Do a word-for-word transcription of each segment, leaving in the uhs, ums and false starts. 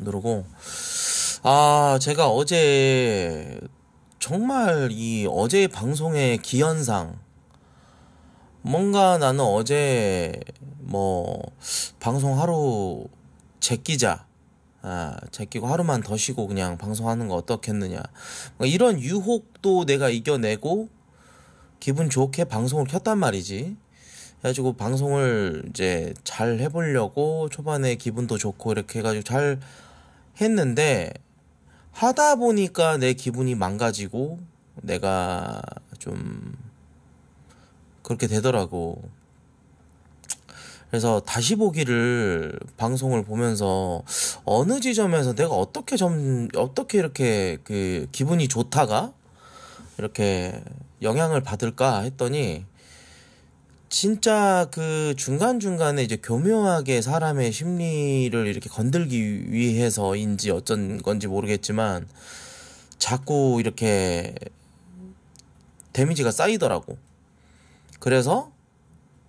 누르고, 아, 제가 어제 정말 이 어제 방송의 기현상, 뭔가 나는 어제 뭐 방송 하루 제끼자, 아, 제끼고 하루만 더 쉬고 그냥 방송하는 거 어떻겠느냐, 이런 유혹도 내가 이겨내고 기분 좋게 방송을 켰단 말이지. 그래가지고 방송을 이제 잘 해보려고 초반에 기분도 좋고 이렇게 해가지고 잘 했는데, 하다 보니까 내 기분이 망가지고 내가 좀 그렇게 되더라고. 그래서 다시 보기를 방송을 보면서 어느 지점에서 내가 어떻게 점 어떻게 이렇게 그 기분이 좋다가 이렇게 영향을 받을까 했더니, 진짜 그 중간중간에 이제 교묘하게 사람의 심리를 이렇게 건들기 위해서인지 어쩐 건지 모르겠지만 자꾸 이렇게 데미지가 쌓이더라고. 그래서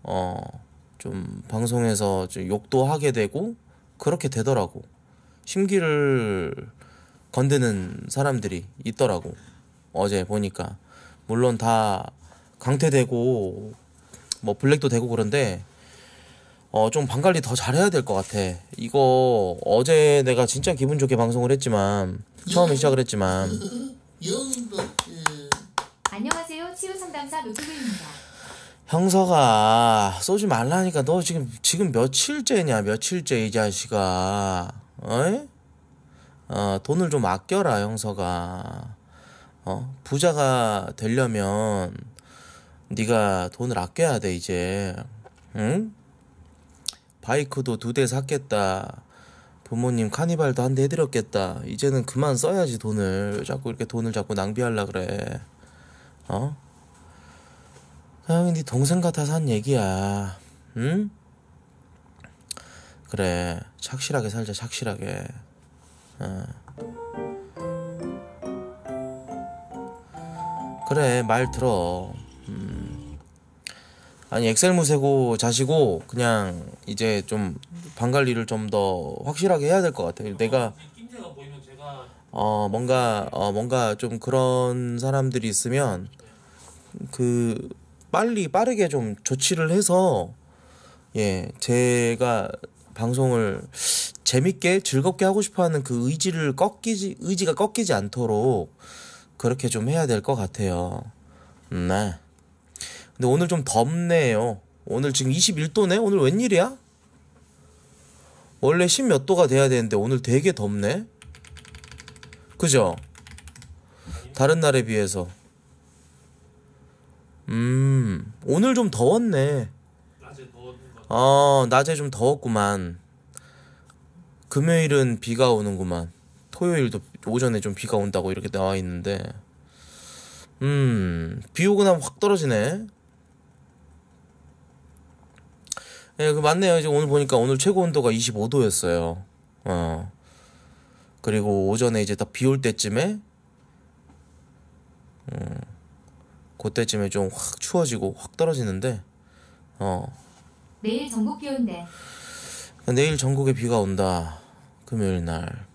어 좀 방송에서 좀 욕도 하게 되고 그렇게 되더라고. 심기를 건드는 사람들이 있더라고, 어제 보니까. 물론 다 강퇴되고 뭐 블랙도 되고 그런데 어 좀 방관리 더 잘해야 될 것 같아. 이거 어제 내가 진짜 기분 좋게 방송을 했지만, 처음에 시작을 했지만, 안녕하세요, 치유 상담사 노트북입니다. 형서가 쏘지 말라니까 너 지금 지금 며칠째냐 며칠째 이 자식아. 어이? 어 돈을 좀 아껴라 형서가. 어 부자가 되려면 네가 돈을 아껴야 돼 이제. 응? 바이크도 두 대 샀겠다. 부모님 카니발도 한 대 해드렸겠다. 이제는 그만 써야지 돈을. 자꾸 이렇게 돈을 자꾸 낭비하려 그래. 어? 사형이 네 동생 같아서 한 얘기야. 응? 그래, 착실하게 살자, 착실하게. 어. 그래, 말 들어. 음. 아니 엑셀 무세고 자시고 그냥 이제 좀 방관리를 좀 더 확실하게 해야 될 것 같아요. 내가 어 뭔가 어 뭔가 좀 그런 사람들이 있으면 그 빨리 빠르게 좀 조치를 해서, 예, 제가 방송을 재밌게 즐겁게 하고 싶어하는 그 의지를 꺾이지 의지가 꺾이지 않도록 그렇게 좀 해야 될 것 같아요. 네. 근데 오늘 좀 덥네요. 오늘 지금 이십일 도네? 오늘 웬일이야? 원래 십몇 도가 돼야 되는데 오늘 되게 덥네? 그죠? 다른 날에 비해서. 음, 오늘 좀 더웠네. 낮에 더웠는 것 같아. 어, 낮에 좀 더웠구만. 금요일은 비가 오는구만. 토요일도 오전에 좀 비가 온다고 이렇게 나와 있는데. 음, 비 오고 나면 확 떨어지네. 예, 그 맞네요. 이제 오늘 보니까 오늘 최고 온도가 이십오 도였어요. 어. 그리고 오전에 이제 딱 비 올 때쯤에, 음, 그때쯤에 좀 확 추워지고 확 떨어지는데, 어. 내일 전국 비 온대. 내일 전국에 비가 온다. 금요일 날.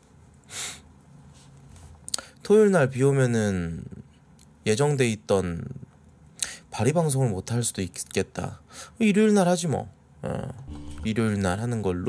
토요일 날 비 오면은 예정돼 있던 발의 방송을 못 할 수도 있겠다. 일요일 날 하지 뭐. 어, 일요일 날 하는 걸로.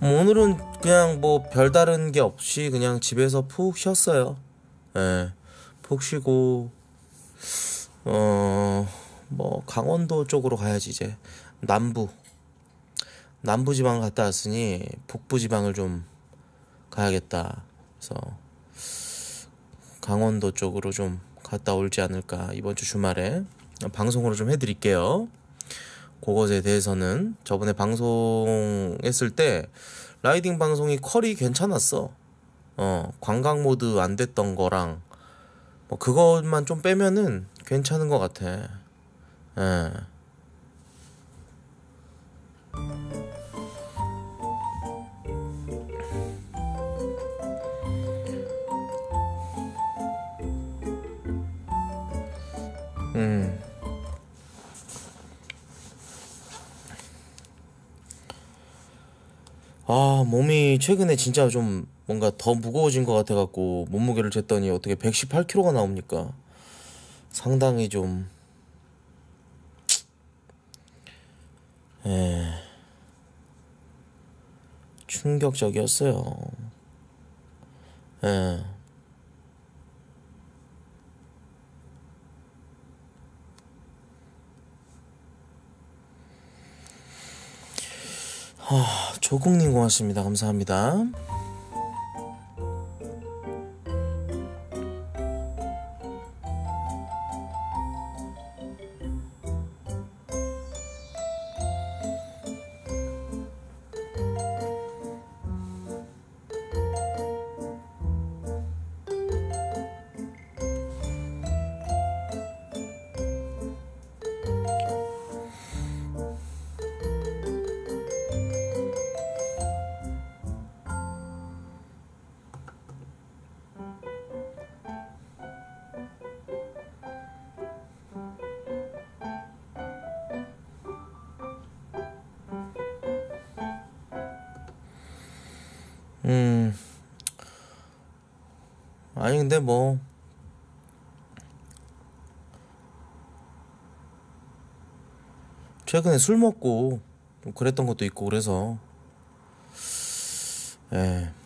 오늘은 그냥 뭐 별다른 게 없이 그냥 집에서 푹 쉬었어요. 예, 푹 쉬고, 어, 뭐 강원도 쪽으로 가야지 이제. 남부 남부 지방 갔다 왔으니 북부 지방을 좀 가야겠다. 그래서 강원도 쪽으로 좀 갔다 올지 않을까. 이번 주 주말에 방송으로 좀 해드릴게요. 그것에 대해서는 저번에 방송했을 때 라이딩 방송이 퀄이 괜찮았어. 어, 관광 모드 안 됐던 거랑 뭐 그것만 좀 빼면은 괜찮은 것 같아. 예. 음. 아, 몸이 최근에 진짜 좀 뭔가 더 무거워진 것 같아갖고 몸무게를 쟀더니 어떻게 백십팔 킬로그램가 나옵니까? 상당히 좀... 에... 충격적이었어요. 에... 아, 조국님 고맙습니다. 감사합니다. 음 아니 근데 뭐 최근에 술 먹고 좀 그랬던 것도 있고 그래서 예.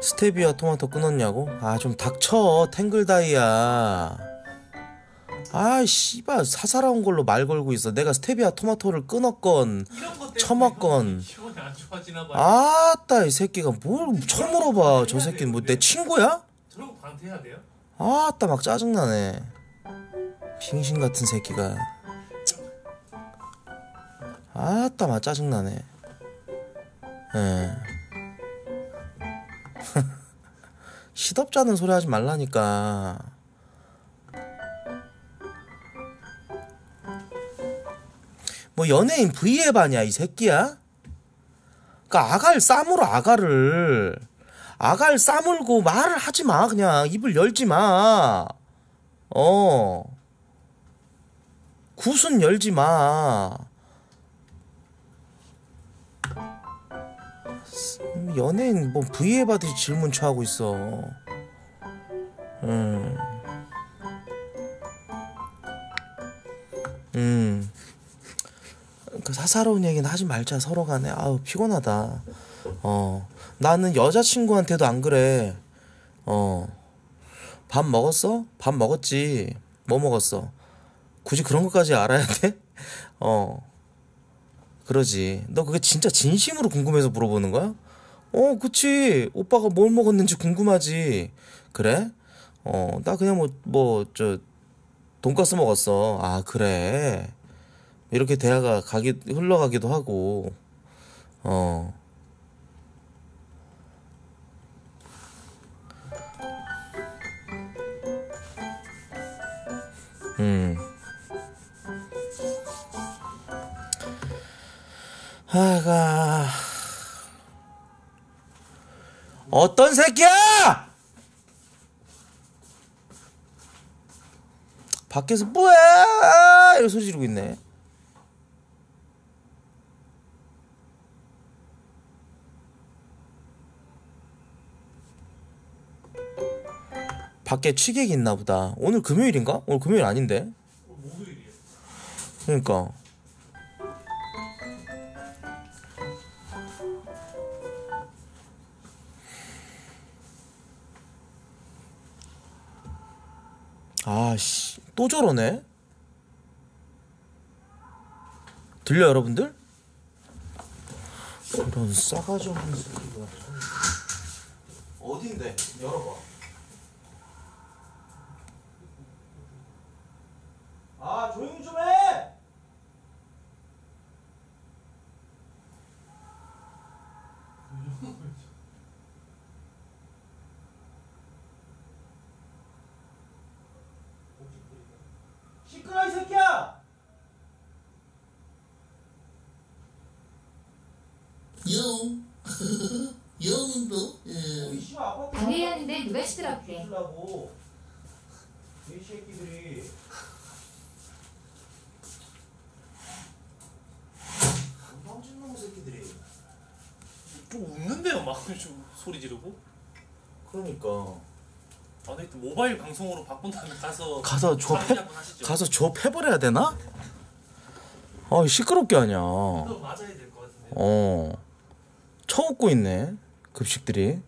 스테비아 토마토 끊었냐고? 아 좀 닥쳐 탱글다이야. 아 씨발 사사로운 걸로 말 걸고 있어. 내가 스테비아 토마토를 끊었건 처먹건 아따 이 새끼가 뭘 처물어봐. 저 새끼는 뭐 내 친구야? 저러고 방태해야 돼요? 아따 막 짜증나네 빙신 같은 새끼가. 아따 막 짜증나네. 예. 시덥잖은 소리 하지 말라니까. 뭐 연예인 브이앱 아냐 이 새끼야? 그니까 아가를 싸물어. 아가를 아가를 싸물고 말을 하지마. 그냥 입을 열지마. 어 굿은 열지마. 연예인 뭐 브이앱 하듯이 질문 취하고 있어. 음. 음. 그 사사로운 얘기는 하지 말자. 서로 간에 아우 피곤하다. 어. 나는 여자친구한테도 안 그래. 어. 밥 먹었어? 밥 먹었지. 뭐 먹었어? 굳이 그런 것까지 알아야 돼? 어. 그러지. 너 그게 진짜 진심으로 궁금해서 물어보는 거야? 어, 그치. 오빠가 뭘 먹었는지 궁금하지. 그래? 어, 나 그냥 뭐, 뭐, 저, 돈가스 먹었어. 아, 그래. 이렇게 대화가 가기, 흘러가기도 하고, 어. 음. 아가. 어떤 새끼야! 밖에서 뭐해! 이러고 소리 지르고 있네. 밖에 취객이 있나 보다. 오늘 금요일인가? 오늘 금요일 아닌데? 오늘 목요일이에요. 그러니까. 아씨 또 저러네. 들려 여러분들? 이런 싸가지 없는 소리가. 어딘데? 열어봐. 아 조용히 좀 해! 시끄러 이 새끼야! 용 용도 방해하는데 누가 시끄럽게 해주려고 이 새끼들이 멍청놈 새끼들이 또 웃는데요 막 좀 소리 지르고. 그러니까 안에 또 모바일 방송으로 바꾼 다음에 가서 가서 조폐 가서 조폐버려야 되나? 아 시끄럽게 하냐. 또 맞아야 될 것 같은데. 어 처웃고 있네 급식들이.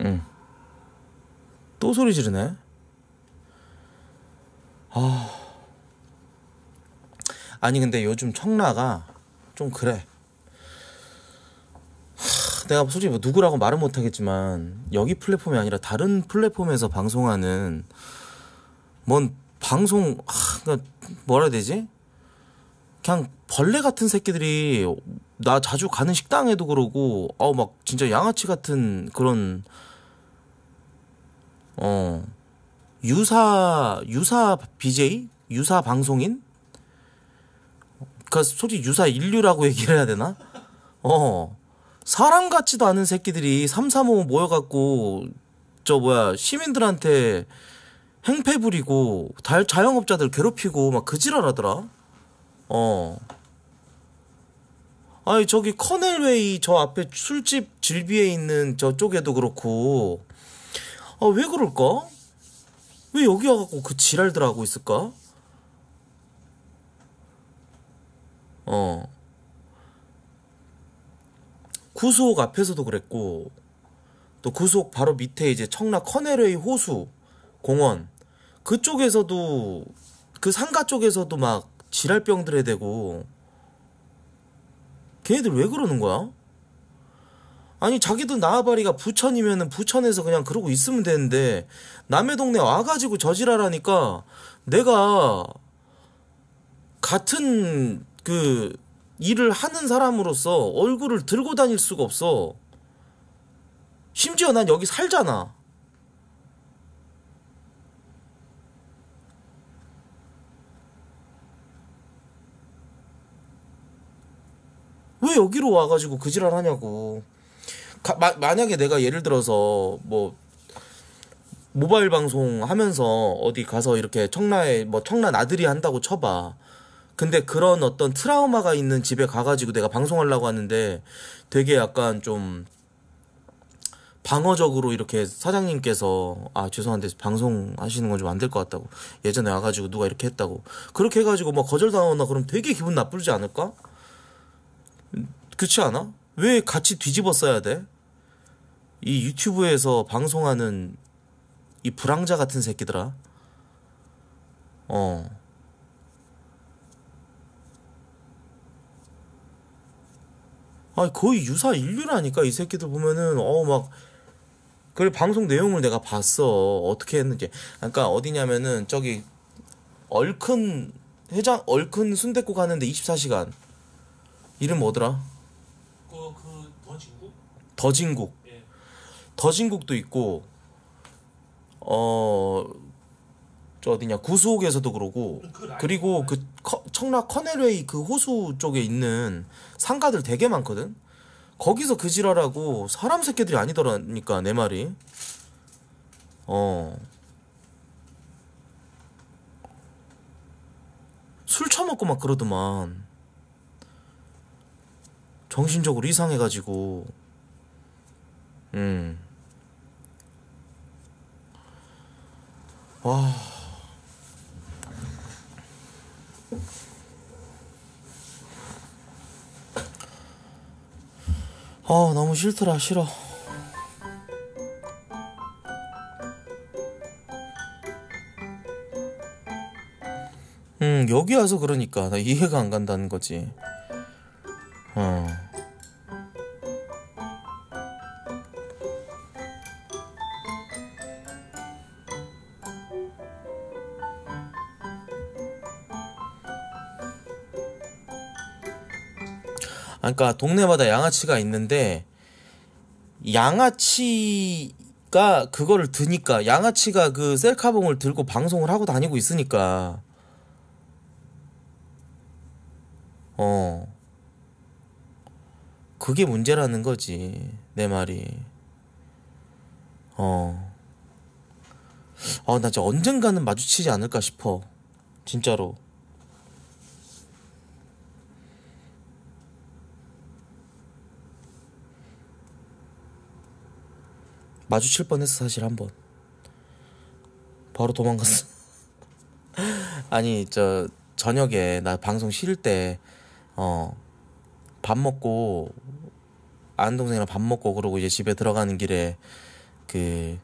응. 또 소리 지르네. 아 아니 근데 요즘 청라가 좀 그래. 내가 솔직히 뭐 누구라고 말은 못하겠지만 여기 플랫폼이 아니라 다른 플랫폼에서 방송하는 뭔 방송 하, 그러니까 뭐라 해야 되지? 그냥 벌레 같은 새끼들이 나 자주 가는 식당에도 그러고 어 막 진짜 양아치 같은 그런 어 유사 유사 비제이? 유사 방송인? 그러니까 솔직히 유사 인류라고 얘기를 해야 되나? 어 사람 같지도 않은 새끼들이 삼삼오오 모여갖고 저 뭐야 시민들한테 행패 부리고 달 자영업자들 괴롭히고 막 그지랄하더라. 어. 아니 저기 커넬웨이 저 앞에 술집 질비에 있는 저쪽에도 그렇고 아 왜 그럴까? 왜 여기 와갖고 그 지랄들 하고 있을까? 어. 구수옥 앞에서도 그랬고 또 구수옥 바로 밑에 이제 청라 커넬웨이 호수 공원 그쪽에서도 그 상가 쪽에서도 막 지랄병들 해대고 걔네들 왜 그러는 거야? 아니 자기도 나와바리가 부천이면은 부천에서 그냥 그러고 있으면 되는데 남의 동네 와가지고 저지랄하니까 내가 같은 그 일을 하는 사람으로서 얼굴을 들고 다닐 수가 없어. 심지어 난 여기 살잖아. 왜 여기로 와가지고 그 지랄 하냐고. 가, 마, 만약에 내가 예를 들어서 뭐 모바일 방송 하면서 어디 가서 이렇게 청라에 뭐 청라 나들이 한다고 쳐봐. 근데 그런 어떤 트라우마가 있는 집에 가가지고 내가 방송하려고 하는데 되게 약간 좀 방어적으로 이렇게 사장님께서 아 죄송한데 방송하시는 건 좀 안 될 것 같다고 예전에 와가지고 누가 이렇게 했다고 그렇게 해가지고 뭐 거절당하거나 그럼 되게 기분 나쁘지 않을까? 그렇지 않아? 왜 같이 뒤집어 써야 돼? 이 유튜브에서 방송하는 이 불황자 같은 새끼들아. 어 아 거의 유사 인류라니까 이 새끼들 보면은 어 막 그래 방송 내용을 내가 봤어 어떻게 했는지. 그러니까 어디냐면은 저기 얼큰 해장 얼큰 순댓국 하는데 이십사 시간 이름 뭐더라? 그 그 더진국? 더진국. 예. 더진국도 있고 어 저 어디냐 구수옥에서도 그러고 그리고 그 커, 청라 커넬웨이 그 호수 쪽에 있는 상가들 되게 많거든. 거기서 그 지랄하고 사람 새끼들이 아니더라니까 내 말이. 어 술 처먹고 막 그러더만. 정신적으로 이상해가지고 음 와. 아 너무 싫더라. 싫어. 음 여기 와서 그러니까 나 이해가 안 간다는 거지. 어 그러니까 동네마다 양아치가 있는데 양아치가 그거를 드니까, 양아치가 그 셀카봉을 들고 방송을 하고 다니고 있으니까 어 그게 문제라는 거지, 내 말이. 어 아, 나 진짜 언젠가는 마주치지 않을까 싶어, 진짜로. 마주칠 뻔했어 사실 한 번. 바로 도망갔어. 아니 저 저녁에 나 방송 쉬를 때 어 밥 먹고 아는 동생이랑 밥 먹고 그러고 이제 집에 들어가는 길에 그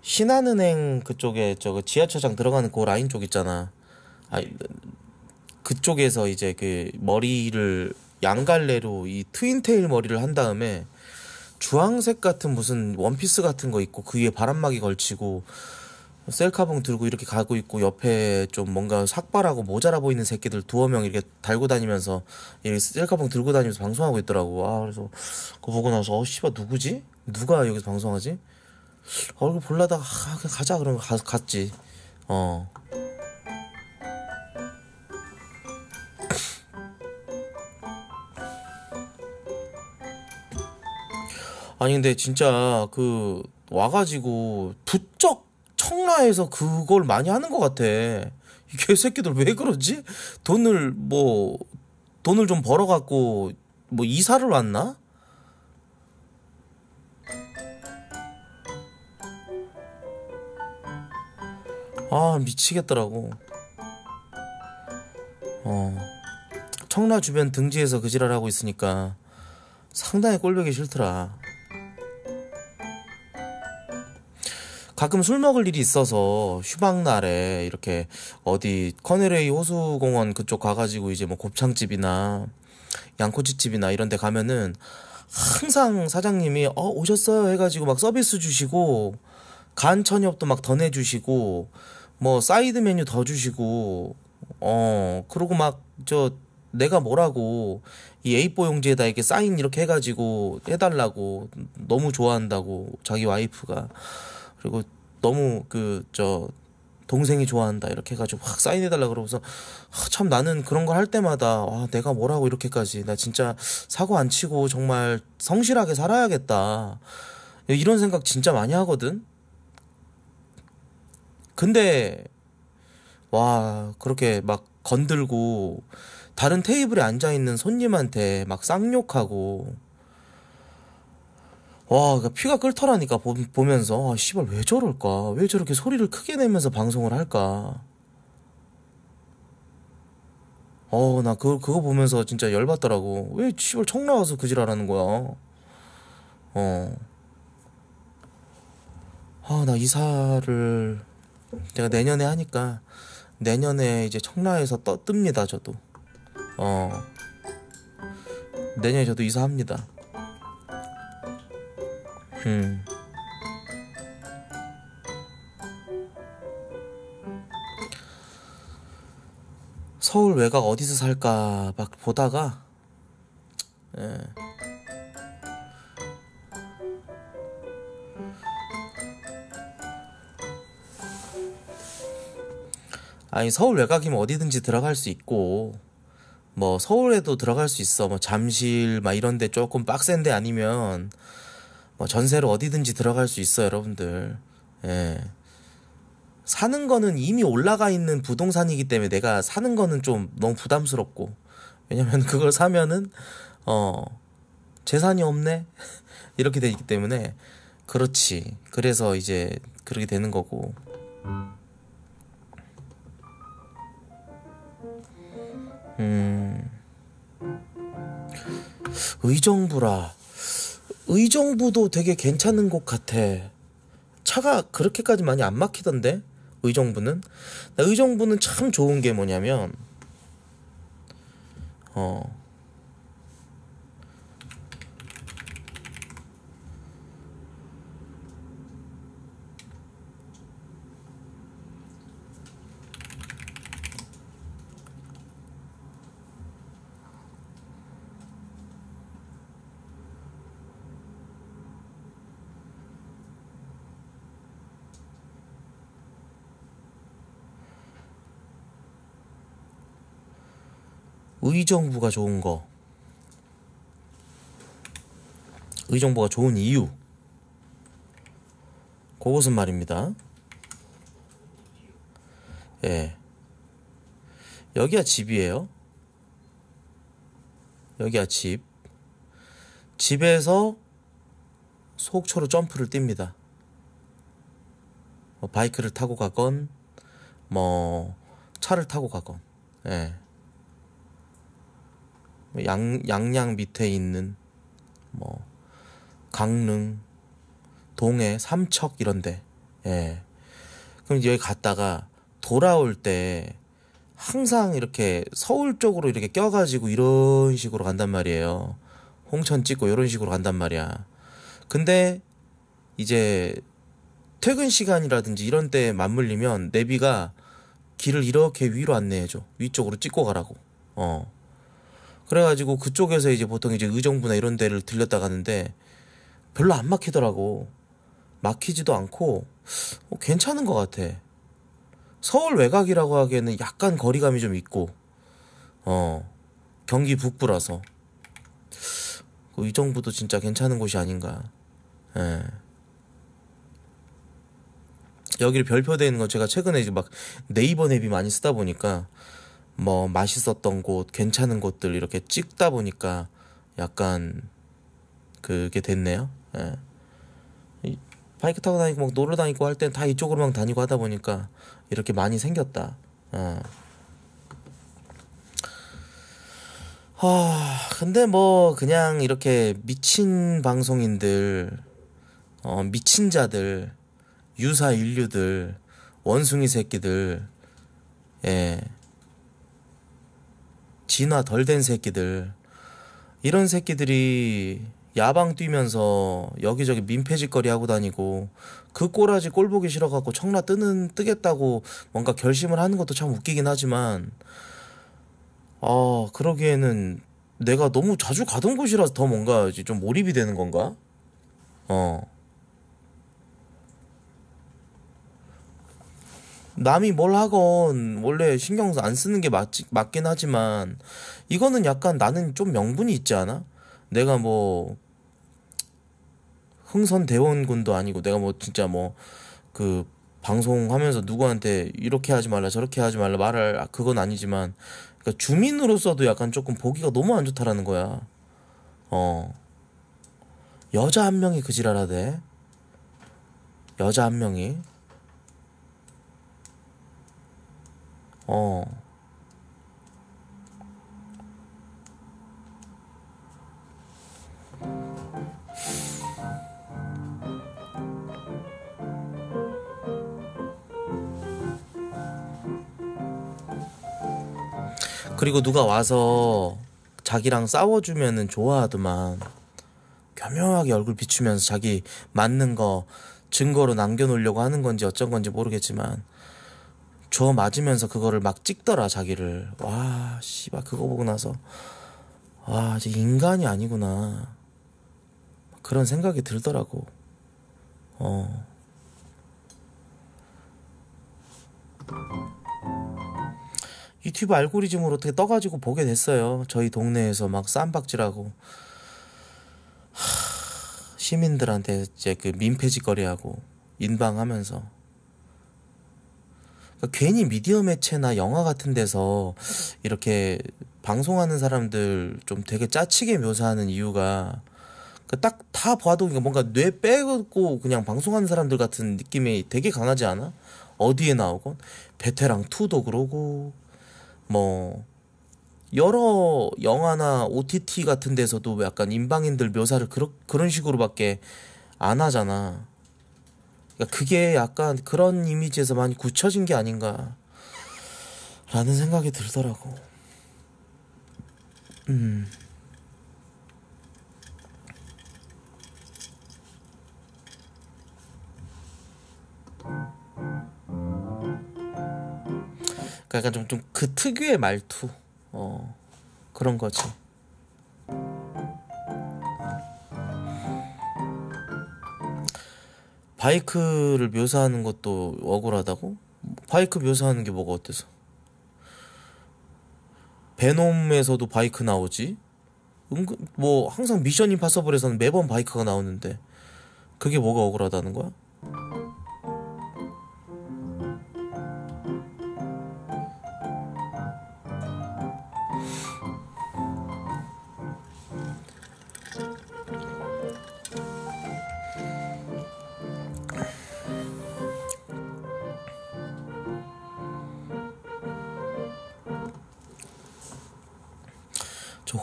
신한은행 그쪽에 저거 지하철장 들어가는 그 라인 쪽 있잖아. 아 그쪽에서 이제 그 머리를 양갈래로 이 트윈테일 머리를 한 다음에 주황색 같은 무슨 원피스 같은 거 입고 그 위에 바람막이 걸치고 셀카봉 들고 이렇게 가고 있고, 옆에 좀 뭔가 삭발하고 모자라 보이는 새끼들 두어 명 이렇게 달고 다니면서 이렇게 셀카봉 들고 다니면서 방송하고 있더라고. 아 그래서 그거 보고 나서 어 씨발 누구지? 누가 여기서 방송하지? 얼굴 볼라다가 아, 그냥 가자 그런 거 가서 갔지. 어 아니 근데 진짜 그 와가지고 부쩍 청라에서 그걸 많이 하는 것 같아. 이 개새끼들 왜 그러지? 돈을 뭐 돈을 좀 벌어갖고 뭐 이사를 왔나? 아 미치겠더라고. 어 청라 주변 등지에서 그 지랄하고 있으니까 상당히 꼴보기 싫더라. 가끔 술 먹을 일이 있어서 휴방날에 이렇게 어디 커네레이 호수공원 그쪽 가가지고 이제 뭐 곱창집이나 양꼬치집이나 이런 데 가면은 항상 사장님이 어 오셨어요 해가지고 막 서비스 주시고 간 천엽도 막 더 내주시고 뭐 사이드 메뉴 더 주시고 어 그러고 막 저 내가 뭐라고 이 에이 사 용지에다 이렇게 사인 이렇게 해가지고 해달라고 너무 좋아한다고 자기 와이프가. 그리고 너무 그 저 동생이 좋아한다 이렇게 해가지고 확 사인해달라 그러고서 아, 참 나는 그런 걸 할 때마다 아, 내가 뭐라고 이렇게까지 나 진짜 사고 안 치고 정말 성실하게 살아야겠다 이런 생각 진짜 많이 하거든. 근데 와 그렇게 막 건들고 다른 테이블에 앉아있는 손님한테 막 쌍욕하고 와 피가 끓더라니까. 보, 보면서 아 씨발 왜 저럴까, 왜 저렇게 소리를 크게 내면서 방송을 할까. 어 나 그, 그거 보면서 진짜 열받더라고. 왜 씨발 청라 와서 그 지랄하는 거야. 어 아 나 이사를 내가 내년에 하니까 내년에 이제 청라에서 떠 뜹니다 저도. 어 내년에 저도 이사합니다. 음. 서울 외곽 어디서 살까 막 보다가 예. 아니 서울 외곽이면 어디든지 들어갈 수 있고 뭐 서울에도 들어갈 수 있어. 뭐 잠실 막 이런데 조금 빡센데 아니면 뭐 전세로 어디든지 들어갈 수 있어요 여러분들. 예. 사는 거는 이미 올라가 있는 부동산이기 때문에 내가 사는 거는 좀 너무 부담스럽고, 왜냐면 그걸 사면은 어 재산이 없네 이렇게 되기 때문에. 그렇지. 그래서 이제 그렇게 되는 거고. 음 의정부라. 의정부도 되게 괜찮은 곳 같아. 차가 그렇게까지 많이 안 막히던데 의정부는. 나 의정부는 참 좋은 게 뭐냐면 어 의정부가 좋은 거, 의정부가 좋은 이유, 그것은 말입니다. 예, 여기가 집이에요. 여기가 집. 집에서 속초로 점프를 띱니다. 뭐 바이크를 타고 가건 뭐 차를 타고 가건. 예. 양, 양양 밑에 있는 뭐 강릉, 동해, 삼척 이런데. 예. 그럼 여기 갔다가 돌아올 때 항상 이렇게 서울 쪽으로 이렇게 껴가지고 이런 식으로 간단 말이에요. 홍천 찍고 이런 식으로 간단 말이야. 근데 이제 퇴근 시간이라든지 이런 때에 맞물리면 내비가 길을 이렇게 위로 안내해줘. 위쪽으로 찍고 가라고. 어. 그래가지고 그쪽에서 이제 보통 이제 의정부나 이런 데를 들렸다 가는데 별로 안 막히더라고. 막히지도 않고 어, 괜찮은 것 같아. 서울 외곽이라고 하기에는 약간 거리감이 좀 있고, 어, 경기 북부라서. 그 의정부도 진짜 괜찮은 곳이 아닌가. 예. 여기를 별표되어 있는 건 제가 최근에 이제 막 네이버 앱이 많이 쓰다 보니까, 뭐, 맛있었던 곳, 괜찮은 곳들 이렇게 찍다 보니까 약간 그게 됐네요. 예. 바이크 타고 다니고 막 놀러 다니고 할 땐 다 이쪽으로만 다니고 하다 보니까 이렇게 많이 생겼다. 어. 아, 근데 뭐 그냥 이렇게 미친 방송인들, 어, 미친 자들, 유사 인류들, 원숭이 새끼들, 예, 진화 덜 된 새끼들, 이런 새끼들이 야방 뛰면서 여기저기 민폐짓거리 하고 다니고 그 꼬라지 꼴보기 싫어갖고 청라 뜨는, 뜨겠다고 뭔가 결심을 하는 것도 참 웃기긴 하지만, 아, 그러기에는 내가 너무 자주 가던 곳이라서 더 뭔가 좀 몰입이 되는 건가? 어. 남이 뭘 하건 원래 신경 안 쓰는 게 맞지, 맞긴 하지만 이거는 약간 나는 좀 명분이 있지 않아? 내가 뭐 흥선대원군도 아니고 내가 뭐 진짜 뭐 그 방송하면서 누구한테 이렇게 하지 말라 저렇게 하지 말라 말할 그건 아니지만, 그러니까 주민으로서도 약간 조금 보기가 너무 안 좋다라는 거야. 어, 여자 한 명이 그 지랄하대. 여자 한 명이 어 그리고 누가 와서 자기랑 싸워주면은 좋아하더만, 교묘하게 얼굴 비추면서 자기 맞는 거 증거로 남겨놓으려고 하는 건지 어쩐 건지 모르겠지만 저 맞으면서 그거를 막 찍더라 자기를. 와, 씨발, 그거 보고 나서 와, 이제 인간이 아니구나 그런 생각이 들더라고. 어. 유튜브 알고리즘으로 어떻게 떠가지고 보게 됐어요. 저희 동네에서 막 쌈박질하고 하... 시민들한테 이제 그 민폐짓거리하고 인방하면서. 그러니까 괜히 미디어 매체나 영화 같은 데서 이렇게 방송하는 사람들 좀 되게 짜치게 묘사하는 이유가 딱 다 봐도 뭔가 뇌 빼고 그냥 방송하는 사람들 같은 느낌이 되게 강하지 않아? 어디에 나오건 베테랑이도 그러고 뭐 여러 영화나 오티티 같은 데서도 약간 인방인들 묘사를 그러, 그런 식으로밖에 안 하잖아. 그러니까 그게 약간 그런 이미지에서 많이 굳혀진 게 아닌가 라는 생각이 들더라고. 음. 약간 좀, 좀 그 특유의 말투, 어, 그런 거지. 바이크를 묘사하는 것도 억울하다고? 바이크 묘사하는 게 뭐가 어때서? 베놈에서도 바이크 나오지. 은근 뭐 항상 미션 임파서블에서는 매번 바이크가 나오는데 그게 뭐가 억울하다는 거야?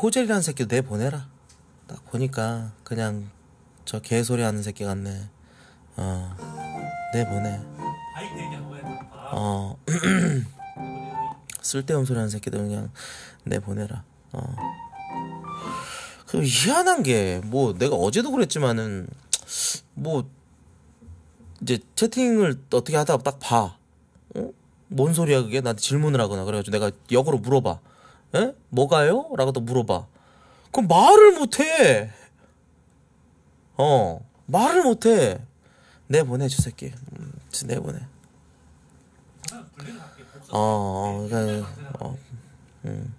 호젤이라는 새끼도 내보내라. 딱 보니까 그냥 저 개소리 하는 새끼 같네. 어, 내보내. 어, 쓸데없는 소리 하는 새끼도 그냥 내보내라. 어. 그 희한한 게 뭐 내가 어제도 그랬지만은 뭐 이제 채팅을 어떻게 하다가 딱 봐. 어? 뭔 소리야 그게? 나한테 질문을 하거나 그래가지고 내가 역으로 물어봐. 에? 뭐가요? 라고 또 물어봐. 그럼 말을 못해. 어, 말을 못해. 내보내, 저 새끼. 음, 내보내. 어, 어, 그러니까, 어, 음,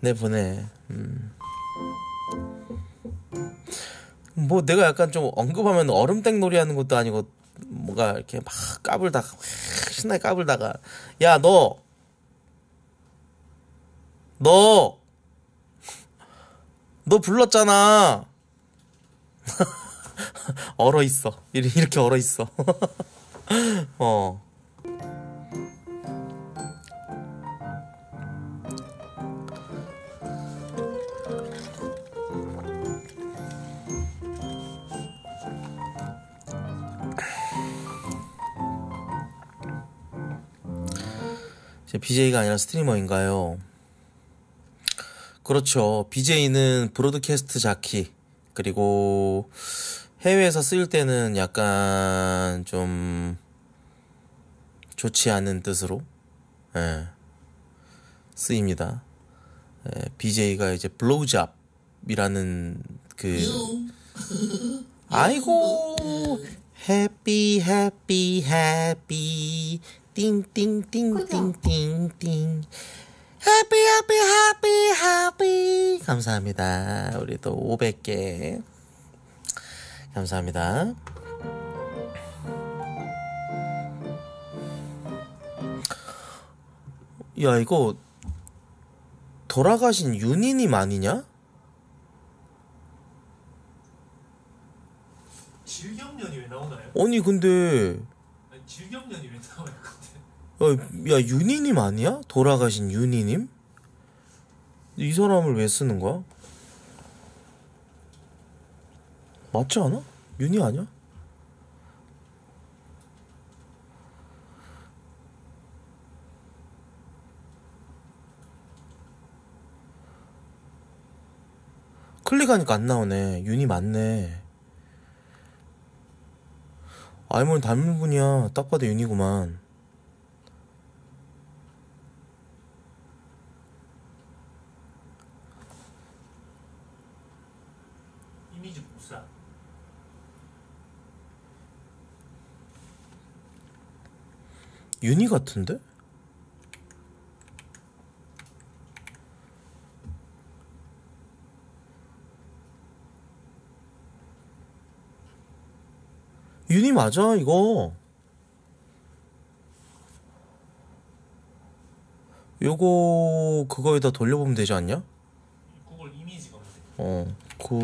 내보내. 음. 뭐 내가 약간 좀 언급하면 얼음땡 놀이하는 것도 아니고 뭐가 이렇게 막 까불다가 신나게 까불다가 야, 너. 너! 너 불렀잖아! 얼어있어. 이렇게 얼어있어. 어. 제 비제이가 아니라 스트리머인가요? 그렇죠. 비제이는 브로드캐스트 자키, 그리고 해외에서 쓰일 때는 약간 좀 좋지 않은 뜻으로 예, 쓰입니다. 예, 비제이가 이제 블로우잡이라는 그 아이고 해피 해피 해피 띵띵띵띵띵띵 해피 해피 해피 해피 감사합니다. 우리 또 오백 개 감사합니다. 야 이거 돌아가신 윤희님 아니냐? 질경련이 왜 나오나요? 아니 근데 아니, 질경련이 왜 나와요? 야, 야 윤희님 아니야? 돌아가신 윤희님? 이 사람을 왜 쓰는 거야? 맞지 않아? 윤희 아니야? 클릭하니까 안 나오네. 윤희 맞네. 아이몬 닮은 분이야. 딱 봐도 윤희구만. 윤희 같은데? 윤희 맞아 이거. 요거 그거에다 돌려보면 되지 않냐? 구글 이미지 가면 돼. 어, 그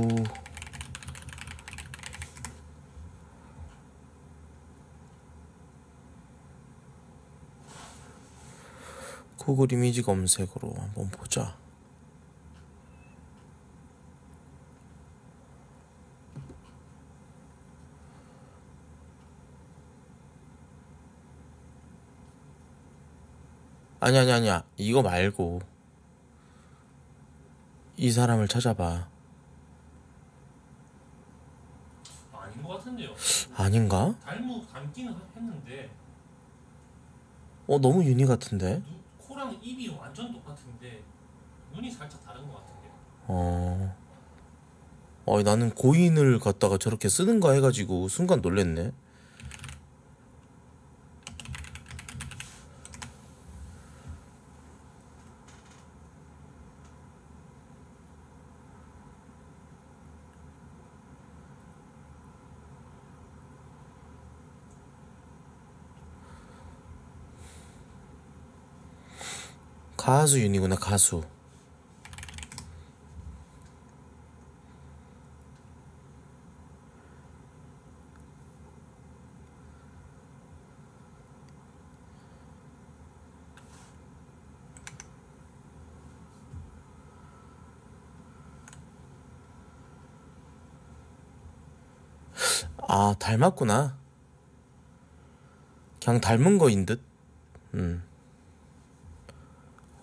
구글 이미지 검색으로 한번 보자. 아니 아니 아니야. 이거 말고 이 사람을 찾아봐. 아닌 것 같은데요. 아닌가? 닮은 닮기는 했는데. 어 너무 윤희 같은데. 코랑 입이 완전 똑같은데 눈이 살짝 다른 것 같은데. 어. 아, 나는 고인을 갖다가 저렇게 쓰는가 해가지고 순간 놀랬네. 가수 윤이구나. 가수 아 닮았구나. 그냥 닮은 거인 듯? 음.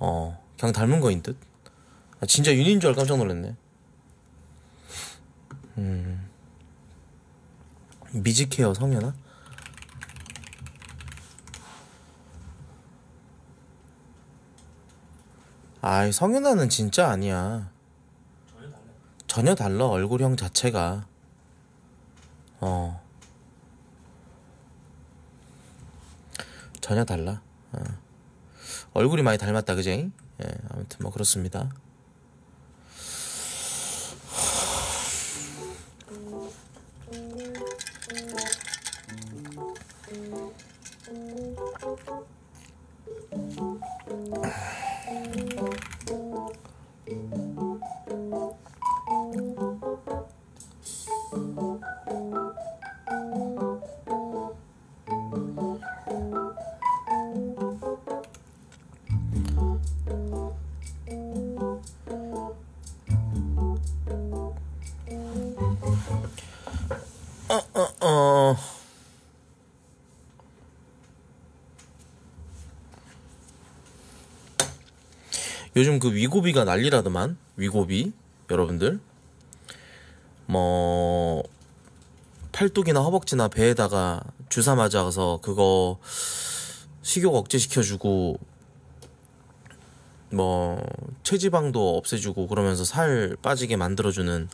어 그냥 닮은 거인 듯? 아, 진짜 윤인 줄 알고 깜짝 놀랐네. 음. 미지케어 성현아? 아이 성현아는 진짜 아니야. 전혀 달라. 전혀 달라 얼굴형 자체가. 어 전혀 달라. 어. 얼굴이 많이 닮았다 그제? 예, 아무튼 뭐 그렇습니다. 요즘 그 위고비가 난리라더만. 위고비 여러분들 뭐 팔뚝이나 허벅지나 배에다가 주사 맞아서 그거 식욕 억제시켜주고 뭐 체지방도 없애주고 그러면서 살 빠지게 만들어주는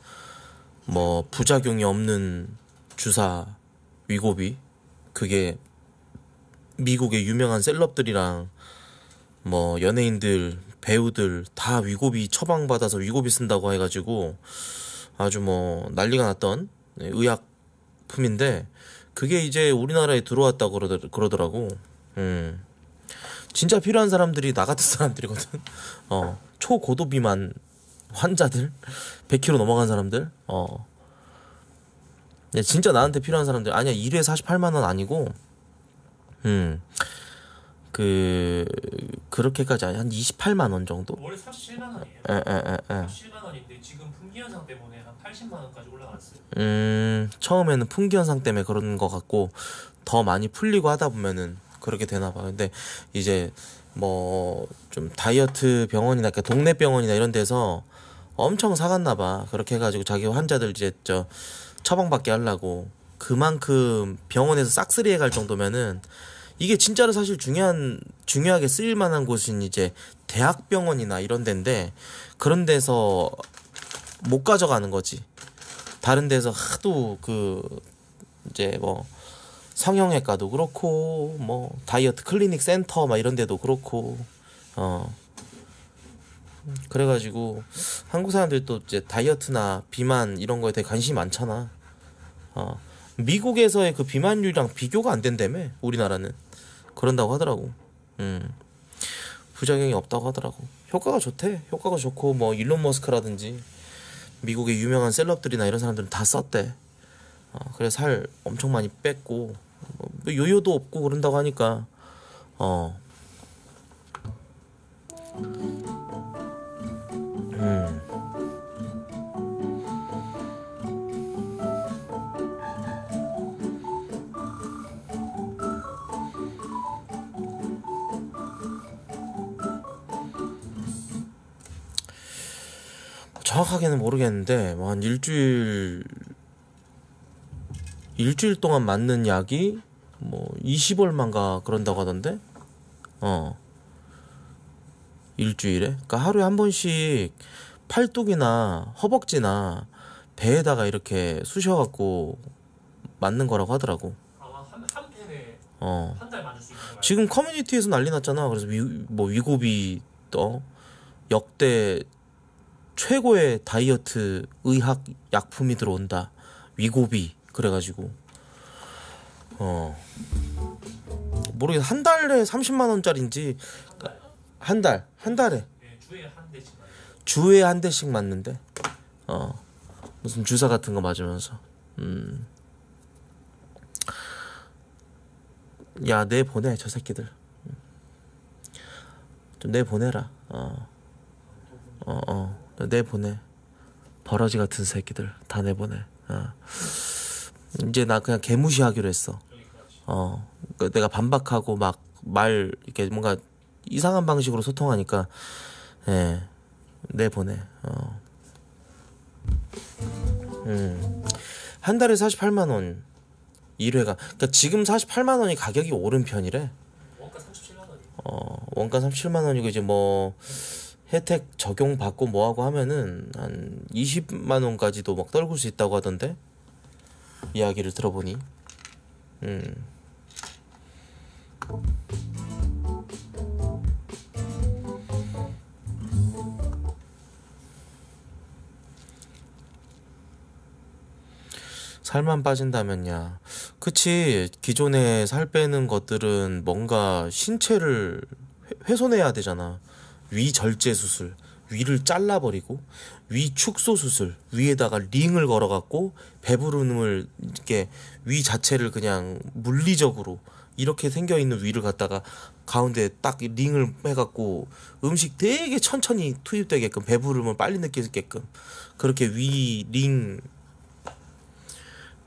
뭐 부작용이 없는 주사 위고비. 그게 미국의 유명한 셀럽들이랑 뭐 연예인들 배우들 다 위고비 처방받아서 위고비 쓴다고 해가지고 아주 뭐 난리가 났던 의약품인데 그게 이제 우리나라에 들어왔다고 그러더라고. 음. 진짜 필요한 사람들이 나 같은 사람들이거든. 어. 초고도 비만 환자들 백 킬로그램 넘어간 사람들. 어. 진짜 나한테 필요한 사람들. 아니야 일회 사십팔만 원 아니고 음. 그 그렇게까지 아니 한 이십팔만 원 정도? 원래 사십칠만 원이에요. 에에에 사십칠만 원인데 지금 품귀 현상 때문에 한 팔십만 원까지 올라갔어요. 음 처음에는 품귀 현상 때문에 그런 거 같고 더 많이 풀리고 하다 보면은 그렇게 되나 봐. 근데 이제 뭐 좀 다이어트 병원이나 그러니까 동네 병원이나 이런 데서 엄청 사갔나 봐. 그렇게 해가지고 자기 환자들 이제 저 처방받게 하려고. 그만큼 병원에서 싹쓸이해 갈 정도면은. 이게 진짜로 사실 중요한, 중요하게 쓰일만한 곳은 이제 대학병원이나 이런 데인데, 그런 데서 못 가져가는 거지. 다른 데서 하도 그, 이제 뭐, 성형외과도 그렇고, 뭐, 다이어트 클리닉 센터 막 이런 데도 그렇고, 어. 그래가지고, 한국 사람들도 이제 다이어트나 비만 이런 거에 되게 관심이 많잖아. 어. 미국에서의 그 비만율이랑 비교가 안 된다며, 우리나라는. 그런다고 하더라고. 음. 부작용이 없다고 하더라고. 효과가 좋대. 효과가 좋고 뭐 일론 머스크라든지 미국의 유명한 셀럽들이나 이런 사람들은 다 썼대. 어, 그래서 살 엄청 많이 뺐고 뭐 요요도 없고 그런다고 하니까. 어. 음. 정확하게는 모르겠는데 뭐 한 일주일 일주일 동안 맞는 약이 뭐 이십 얼마인가 그런다고 하던데. 어 일주일에 그러니까 하루에 한 번씩 팔뚝이나 허벅지나 배에다가 이렇게 쑤셔갖고 맞는 거라고 하더라고. 아, 한, 한 펜에 어. 한 달 맞을 수 있는 거야. 지금 커뮤니티에서 난리 났잖아. 그래서 위, 뭐 위고비 또 역대 최고의 다이어트 의학 약품이 들어온다. 위고비. 그래가지고 어 모르겠어. 한 달에 삼십만 원짜리인지 한 달, 한 달에. 네, 주에 한 대씩 맞는데. 주에 한 대씩 맞는데. 어. 무슨 주사 같은 거 맞으면서. 음. 야, 내 보내, 저 새끼들. 좀 내 보내라. 어. 어, 어. 내 보내. 버러지 같은 새끼들 다 내 보내. 어. 이제 나 그냥 개무시하기로 했어. 어. 그러니까 내가 반박하고 막 말 이렇게 뭔가 이상한 방식으로 소통하니까 예. 내 보내. 어. 음. 한 달에 사십팔만 원. 일 회가. 그러니까 지금 사십팔만 원이 가격이 오른 편이래. 원가 삼십칠만 원. 어, 원가 삼십칠만 원이고 이제 뭐 혜택 적용 받고 뭐하고 하면은 한 이십만 원까지도 막 떨굴 수 있다고 하던데. 이야기를 들어보니. 음. 살만 빠진다면야. 그치. 기존에 살 빼는 것들은 뭔가 신체를 훼손해야 되잖아. 위절제 수술, 위를 잘라버리고, 위 축소 수술, 위에다가 링을 걸어갖고 배부름을 이렇게 위 자체를 그냥 물리적으로 이렇게 생겨있는 위를 갖다가 가운데 딱 링을 해갖고 음식 되게 천천히 투입되게끔, 배부름을 빨리 느끼게끔 그렇게 위 링,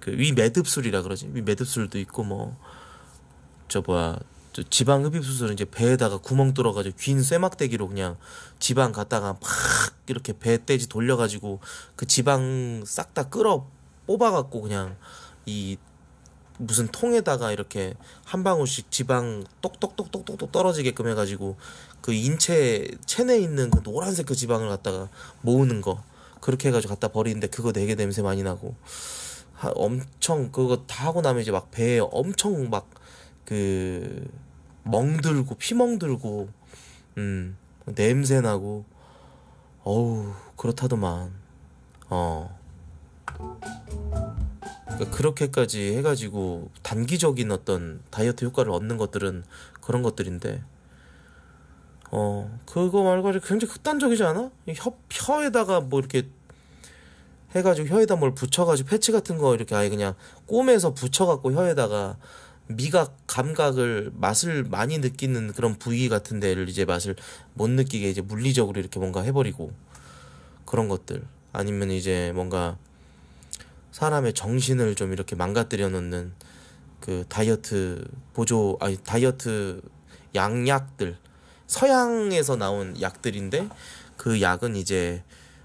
그 위 매듭술이라 그러지. 위 매듭술도 있고 뭐 저 뭐야, 저 지방 흡입 수술은 이제 배에다가 구멍 뚫어가지고 긴 쇠막대기로 그냥 지방 갖다가 팍 이렇게 배때지 돌려가지고 그 지방 싹 다 끌어 뽑아갖고 그냥 이 무슨 통에다가 이렇게 한 방울씩 지방 똑똑똑똑똑 떨어지게끔 해가지고 그 인체 체내에 있는 그 노란색 그 지방을 갖다가 모으는 거 그렇게 해가지고 갖다 버리는데 그거 되게 냄새 많이 나고. 하, 엄청 그거 다 하고 나면 이제 막 배에 엄청 막 그 멍들고 피멍들고 음 냄새 나고 어우 그렇다더만. 어 그러니까 그렇게까지 해가지고 단기적인 어떤 다이어트 효과를 얻는 것들은 그런 것들인데 어 그거 말고 굉장히 극단적이지 않아? 혀 혀에다가 뭐 이렇게 해가지고 혀에다 뭘 붙여가지고 패치 같은 거 이렇게 아예 그냥 꼬매서 붙여갖고 혀에다가 미각 감각을 맛을 많이 느끼는 그런 부위 같은 데를 이제 맛을 못 느끼게 이제 물리적으로 이렇게 뭔가 해버리고 그런 것들 아니면 이제 뭔가 사람의 정신을 좀 이렇게 망가뜨려 놓는 그 다이어트 보조 아니 다이어트 양약들 서양에서 나온 약들인데 그 약은 이제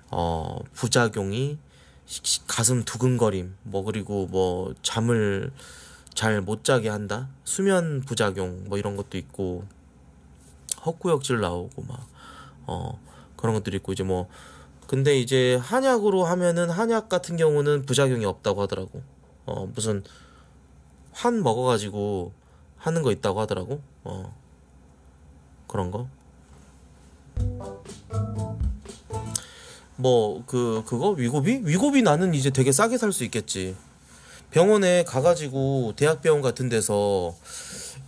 어 부작용이 가슴 두근거림, 뭐 그리고 뭐 잠을 잘 못 자게 한다, 수면 부작용 뭐 이런 것도 있고 헛구역질 나오고 막 어 그런 것들이 있고 이제 뭐 근데 이제 한약으로 하면은 한약 같은 경우는 부작용이 없다고 하더라고. 어 무슨 환 먹어가지고 하는 거 있다고 하더라고. 어 그런 거. 뭐 그 그거 위고비? 위고비 나는 이제 되게 싸게 살 수 있겠지. 병원에 가가지고 대학병원 같은 데서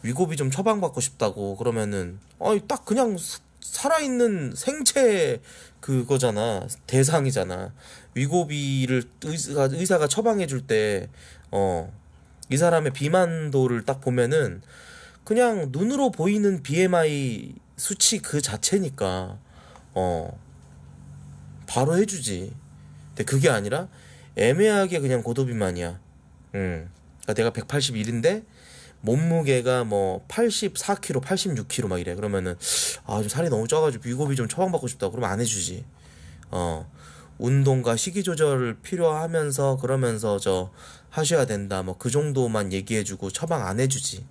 위고비 좀 처방받고 싶다고 그러면은 아니 딱 그냥 살아있는 생체 그거잖아. 대상이잖아. 위고비를 의사가, 의사가 처방해줄 때 어, 이 사람의 비만도를 딱 보면은 그냥 눈으로 보이는 비엠아이 수치 그 자체니까 어 바로 해주지. 근데 그게 아니라 애매하게 그냥 고도비만이야. 음. 그러니까 내가 백팔십일인데 몸무게가 뭐 팔십사 킬로그램, 팔십육 킬로그램 막 이래. 그러면은 아 좀 살이 너무 쪄가지고 위고비 좀 처방받고 싶다. 그러면 안 해주지. 어 운동과 식이 조절을 필요하면서 그러면서 저 하셔야 된다. 뭐 그 정도만 얘기해주고 처방 안 해주지.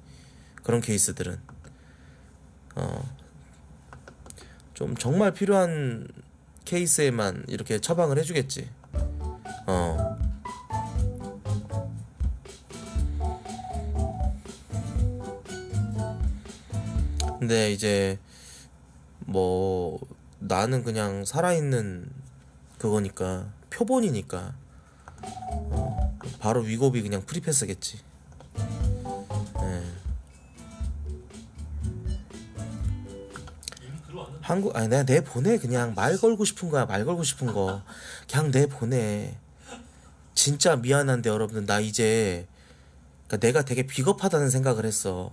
그런 케이스들은 어 좀 정말 필요한 케이스에만 이렇게 처방을 해주겠지. 어. 근데 이제 뭐 나는 그냥 살아있는 그거니까 표본이니까 어. 바로 위고비 그냥 프리패스겠지. 네. 이미 들어왔나? 한국 아니 내가 내 보내 그냥 말 걸고 싶은 거야 말 걸고 싶은 거 그냥 내 보내. 진짜 미안한데 여러분들 나 이제 그러니까 내가 되게 비겁하다는 생각을 했어.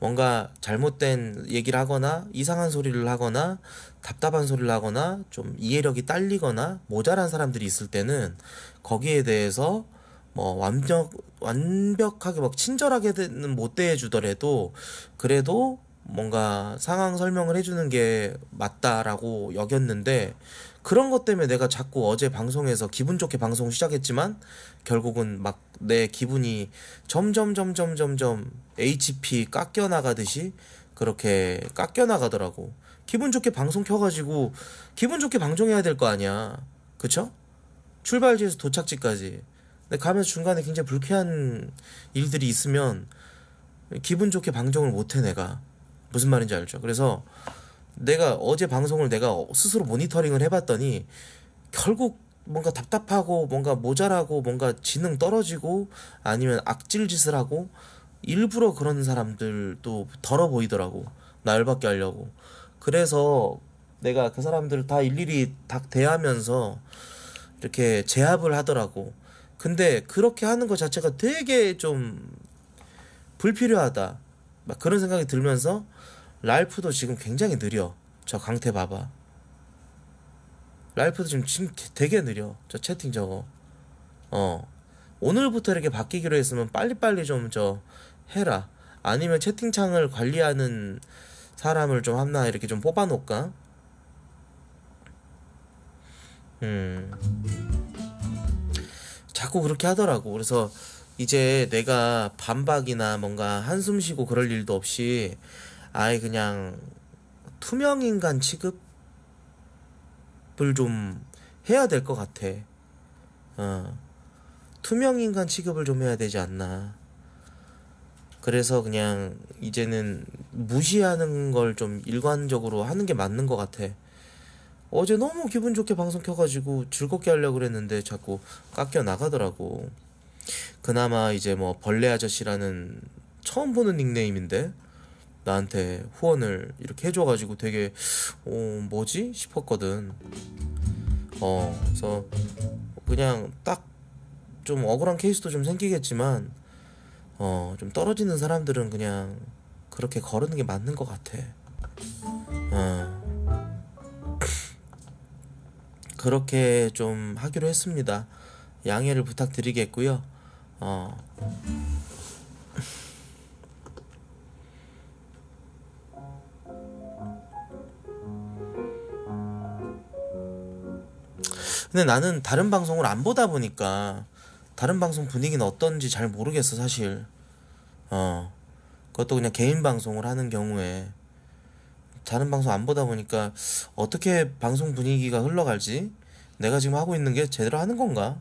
뭔가 잘못된 얘기를 하거나 이상한 소리를 하거나 답답한 소리를 하거나 좀 이해력이 딸리거나 모자란 사람들이 있을 때는 거기에 대해서 뭐 완벽 완벽하게 막 친절하게는 못 대해주더라도 그래도 뭔가 상황 설명을 해주는 게 맞다라고 여겼는데 그런 것 때문에 내가 자꾸 어제 방송에서 기분 좋게 방송 시작했지만 결국은 막 내 기분이 점점 점점 점점 에이치피 깎여나가듯이 그렇게 깎여나가더라고. 기분 좋게 방송 켜가지고 기분 좋게 방송해야 될 거 아니야. 그쵸? 출발지에서 도착지까지. 근데 가면서 중간에 굉장히 불쾌한 일들이 있으면 기분 좋게 방송을 못해 내가. 무슨 말인지 알죠? 그래서 내가 어제 방송을 내가 스스로 모니터링을 해봤더니 결국 뭔가 답답하고 뭔가 모자라고 뭔가 지능 떨어지고 아니면 악질짓을 하고 일부러 그런 사람들도 덜어 보이더라고. 나 열받게 하려고. 그래서 내가 그 사람들 다 일일이 다 대하면서 이렇게 제압을 하더라고. 근데 그렇게 하는 것 자체가 되게 좀 불필요하다 막 그런 생각이 들면서 랄프도 지금 굉장히 느려. 저 강태 봐봐. 랄프도 지금, 지금 되게 느려. 저 채팅 저거. 어. 오늘부터 이렇게 바뀌기로 했으면 빨리빨리 좀 저 해라. 아니면 채팅창을 관리하는 사람을 좀 하나 이렇게 좀 뽑아놓을까? 음. 자꾸 그렇게 하더라고. 그래서 이제 내가 반박이나 뭔가 한숨 쉬고 그럴 일도 없이 아예 그냥 투명인간 취급을 좀 해야 될 것 같아. 어. 투명인간 취급을 좀 해야 되지 않나. 그래서 그냥 이제는 무시하는 걸 좀 일관적으로 하는 게 맞는 것 같아. 어제 너무 기분 좋게 방송 켜가지고 즐겁게 하려고 그랬는데 자꾸 깎여 나가더라고. 그나마 이제 뭐 벌레 아저씨라는 처음 보는 닉네임인데 나한테 후원을 이렇게 해줘가지고 되게 어 뭐지 싶었거든. 어 그래서 그냥 딱 좀 억울한 케이스도 좀 생기겠지만 어 좀 떨어지는 사람들은 그냥 그렇게 거르는 게 맞는 것 같아. 어 그렇게 좀 하기로 했습니다. 양해를 부탁드리겠고요. 어. 근데 나는 다른 방송을 안 보다 보니까 다른 방송 분위기는 어떤지 잘 모르겠어 사실. 어 그것도 그냥 개인 방송을 하는 경우에 다른 방송 안 보다 보니까 어떻게 방송 분위기가 흘러갈지 내가 지금 하고 있는 게 제대로 하는 건가?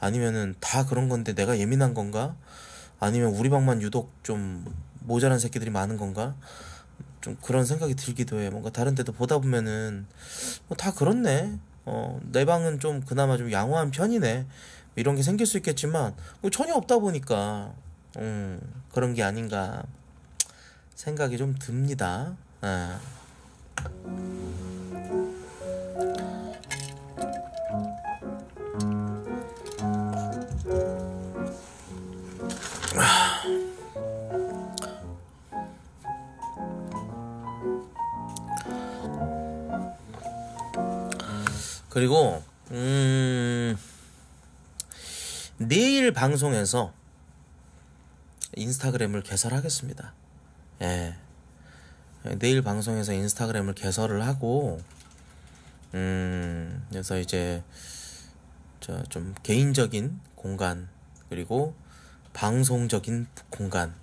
아니면은 다 그런 건데 내가 예민한 건가? 아니면 우리 방만 유독 좀 모자란 새끼들이 많은 건가? 좀 그런 생각이 들기도 해. 뭔가 다른 데도 보다 보면은 뭐 다 그렇네. 어, 내 방은 좀 그나마 좀 양호한 편이네. 이런 게 생길 수 있겠지만 뭐 전혀 없다 보니까 음, 그런 게 아닌가 생각이 좀 듭니다. 아. 그리고 음... 내일 방송에서 인스타그램을 개설하겠습니다. 예, 내일 방송에서 인스타그램을 개설을 하고 음... 그래서 이제 저 좀 개인적인 공간 그리고 방송적인 공간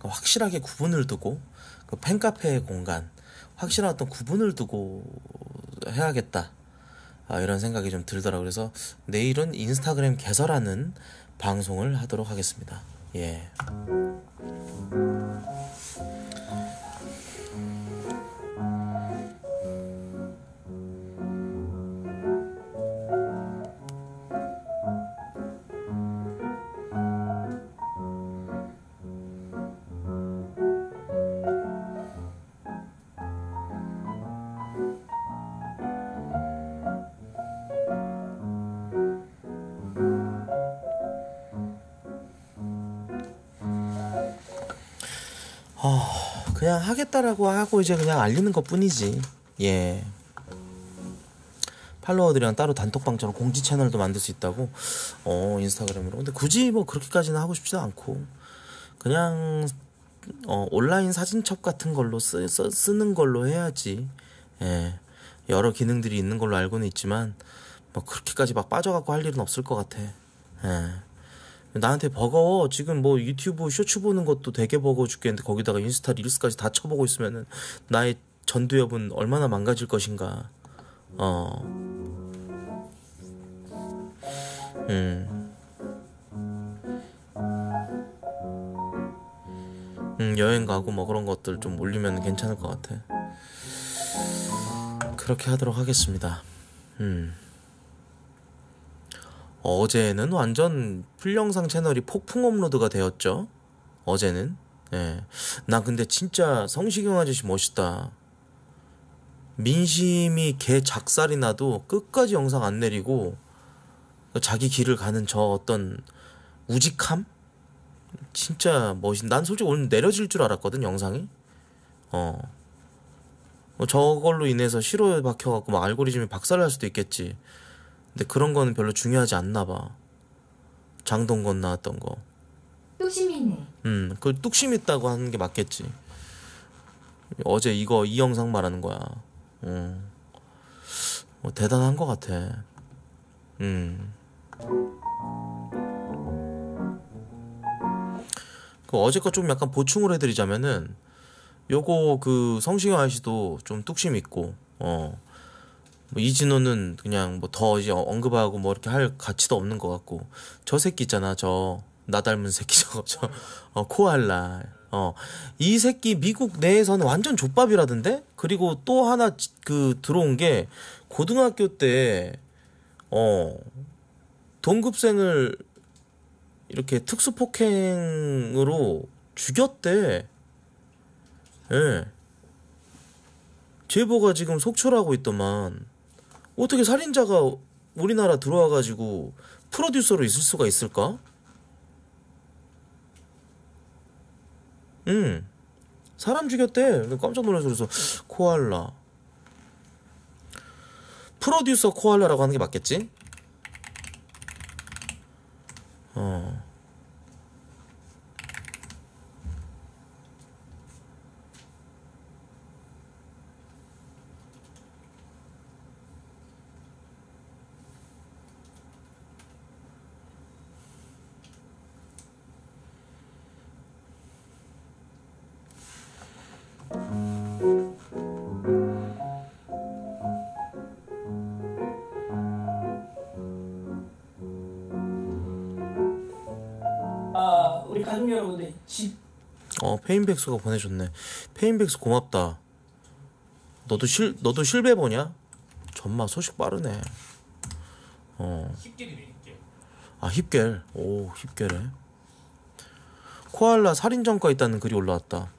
확실하게 구분을 두고 그 팬카페의 공간 확실한 어떤 구분을 두고 해야겠다. 아, 이런 생각이 좀 들더라고요. 그래서 내일은 인스타그램 개설하는 방송을 하도록 하겠습니다. 예. 그냥 하겠다라고 하고 이제 그냥 알리는 것 뿐이지. 예. 팔로워들이랑 따로 단톡방처럼 공지 채널도 만들 수 있다고? 어, 인스타그램으로. 근데 굳이 뭐 그렇게까지는 하고 싶지도 않고, 그냥, 어, 온라인 사진첩 같은 걸로 쓰, 쓰, 쓰는 걸로 해야지. 예. 여러 기능들이 있는 걸로 알고는 있지만, 뭐 그렇게까지 막 빠져갖고 할 일은 없을 것 같아. 예. 나한테 버거워. 지금 뭐 유튜브 쇼츠 보는 것도 되게 버거워 죽겠는데, 거기다가 인스타 릴스까지 다 쳐보고 있으면은, 나의 전두엽은 얼마나 망가질 것인가. 어, 음. 음, 여행 가고 뭐 그런 것들 좀 올리면 괜찮을 것 같아. 그렇게 하도록 하겠습니다. 음. 어제는 완전 풀영상 채널이 폭풍 업로드가 되었죠. 어제는. 예. 나 근데 진짜 성시경 아저씨 멋있다. 민심이 개 작살이 나도 끝까지 영상 안 내리고 자기 길을 가는 저 어떤 우직함? 진짜 멋있. 난 솔직히 오늘 내려질 줄 알았거든, 영상이. 어. 저걸로 인해서 시로에 박혀갖고 막 알고리즘이 박살날 수도 있겠지. 근데 그런 거는 별로 중요하지 않나봐. 장동건 나왔던 거. 뚝심이네. 음, 그 뚝심 있다고 하는 게 맞겠지. 어제 이거 이 영상 말하는 거야. 음. 뭐 대단한 것 같아. 음. 그 어제 거 좀 약간 보충을 해드리자면은, 요거 그 성시경 아저씨도 좀 뚝심 있고, 어, 뭐 이진호는 그냥 뭐 더 이제 언급하고 뭐 이렇게 할 가치도 없는 것 같고, 저 새끼 있잖아, 저 나 닮은 새끼 저거 저 어, 코알라. 어, 이 새끼 미국 내에서는 완전 족밥이라던데? 그리고 또 하나 그 들어온 게, 고등학교 때 어, 동급생을 이렇게 특수폭행으로 죽였대. 예. 제보가 지금 속출하고 있더만. 어떻게 살인자가 우리나라 들어와가지고 프로듀서로 있을 수가 있을까? 응. 사람 죽였대. 깜짝 놀라서. 그래서 코알라. 프로듀서 코알라라고 하는 게 맞겠지? 어. 어, 페인백스가 보내줬네. 페인백스 고맙다. 너도 실 너도 실배 보냐? 전마 소식 빠르네. 어. 아, 힙겔. 오, 힙겔에. 코알라 살인 전과 있다는 글이 올라왔다.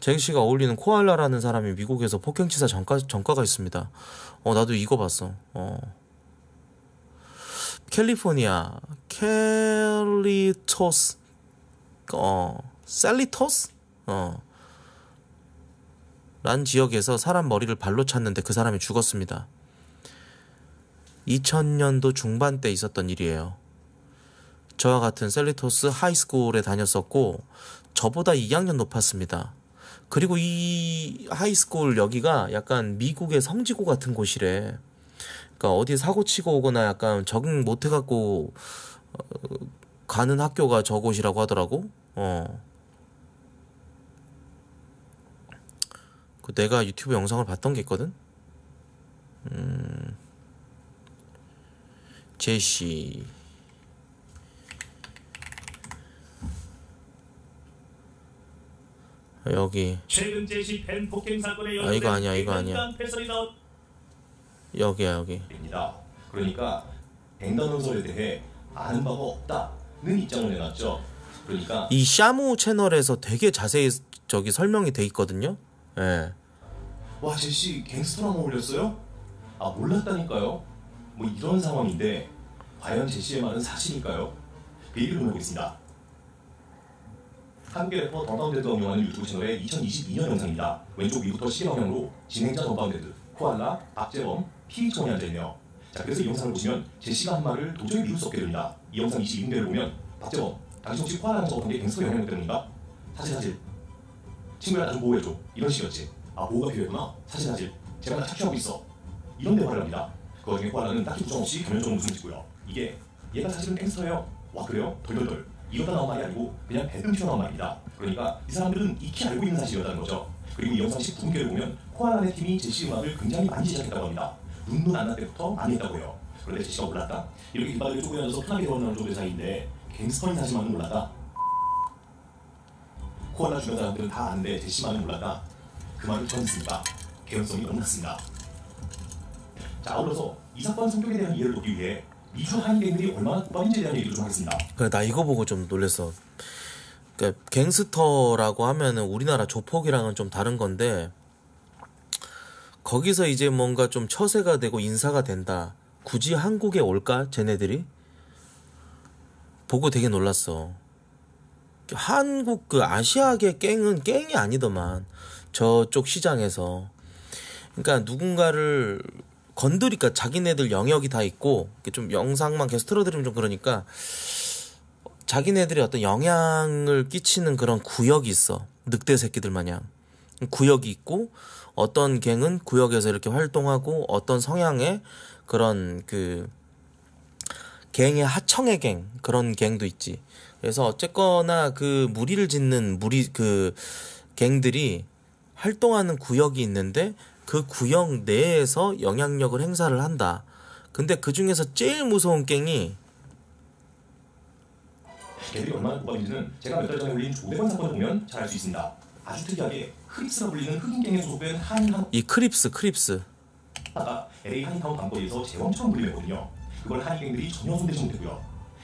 제시가 어울리는 코알라라는 사람이 미국에서 폭행치사 전과 전과가 있습니다. 어, 나도 이거 봤어. 어. 캘리포니아 캘리토스. 어, 셀리토스? 어. 란 지역에서 사람 머리를 발로 찼는데 그 사람이 죽었습니다. 이천 년도 중반 때 있었던 일이에요. 저와 같은 셀리토스 하이스쿨에 다녔었고, 저보다 이 학년 높았습니다. 그리고 이 하이스쿨 여기가 약간 미국의 성지고 같은 곳이래. 그러니까 어디 사고 치고 오거나 약간 적응 못 해갖고 어, 가는 학교가 저곳이라고 하더라고. 어. 그 내가 유튜브 영상을 봤던 게 있거든. 음. 제시. 여기. 최근 제시 팬 폭행 사건에 연루된. 아, 이거 아니야, 이거 아니야. 여기야, 여기. 그러니까 뱅다는 소리에 대해 아는 바가 없다는 입장을 내놨죠. 그러니까 이 샤무 채널에서 되게 자세히 저기 설명이 돼 있거든요. 예. 와, 제시 갱스터랑 어울렸어요? 아, 몰랐다니까요. 뭐 이런 상황인데 과연 제시의 말은 사실일까요? 그 얘기를 보고 있습니다. 한겨레포 더다운데드 영화는 유튜브 채널의 이천이십이 년 영상입니다. 왼쪽 위부터 실화형으로 진행자 더다운데드, 코알라, 박재범, 피의청이 앉아있네요. 자, 그래서 이 영상을 보시면 제시가 한 말을 도저히 미룰 수 없게 됩니다. 이 영상 이십육 분대를 보면 박재범, 당신 혹시 코알라랑 작업한 게 갱스터 영향력 때문입니다. 사실 사실 친구야 나 좀 보호해줘 이런 식이었지. 아 보호가 필요했구나. 사실 사실 제가 나 착취하고 있어 이런 대화를 합니다. 그 와중에 코알라는 딱히 부정 없이 겸연적으로 웃음을 짓고요. 이게 얘가 사실은 갱스터예요. 와 그래요? 덜덜덜 이러다 나온 말이 아니고 그냥 배금 튀어나온 말입니다. 그러니까 이 사람들은 익히 알고 있는 사실이었다는 거죠. 그리고 이 영상 십구 분께를 보면 코알라네 팀이 제시 음악을 굉장히 많이 제작했다고 합니다. 눈눈 안날 때부터 많이 했다고 해요. 그런데 제시가 몰랐다? 이렇게 이빨을 쪼그려서 편하게 걸어나는 쪽의 사이인데 갱스터인 사실만은 몰랐다? 코알라 주변 사람들은 다 아는데 제시만은 몰랐다? 그 말을 처음 듣습니다. 개연성이 넘났습니다. 자, 아울러서 이 사건 성격에 대한 이해를 돕기 위해 미주 한인갱들이 얼마나 꼬박인지에 대한 얘기를 좀 하겠습니다. 그래, 나 이거 보고 좀 놀랬어. 그러니까 갱스터라고 하면은 우리나라 조폭이랑은 좀 다른 건데 거기서 이제 뭔가 좀 처세가 되고 인사가 된다. 굳이 한국에 올까? 쟤네들이? 보고 되게 놀랐어. 한국 그 아시아계 깽은 깽이 아니더만. 저쪽 시장에서. 그러니까 누군가를 건드리니까 자기네들 영역이 다 있고 좀 영상만 계속 틀어드리면 좀 그러니까 자기네들이 어떤 영향을 끼치는 그런 구역이 있어. 늑대 새끼들 마냥. 구역이 있고 어떤 갱은 구역에서 이렇게 활동하고 어떤 성향의 그런 그 갱의 하청의 갱 그런 갱도 있지. 그래서 어쨌거나 그 무리를 짓는 무리 그 갱들이 활동하는 구역이 있는데 그 구역 내에서 영향력을 행사를 한다. 근데 그 중에서 제일 무서운 갱이 걔들이 얼마나 꼬박인지는 제가 몇 달 전에 올린 조대관 사건을 보면 잘 알 수 있습니다. 아주 특이하게 크립스라 불리는 흑인갱에 소속된 한인 한... 이 크립스 크립스 아까 엘에이 한인타운 방거리에서 제왕처럼 불리거든요. 그걸 한인갱들이 전혀 손대지 못했고요.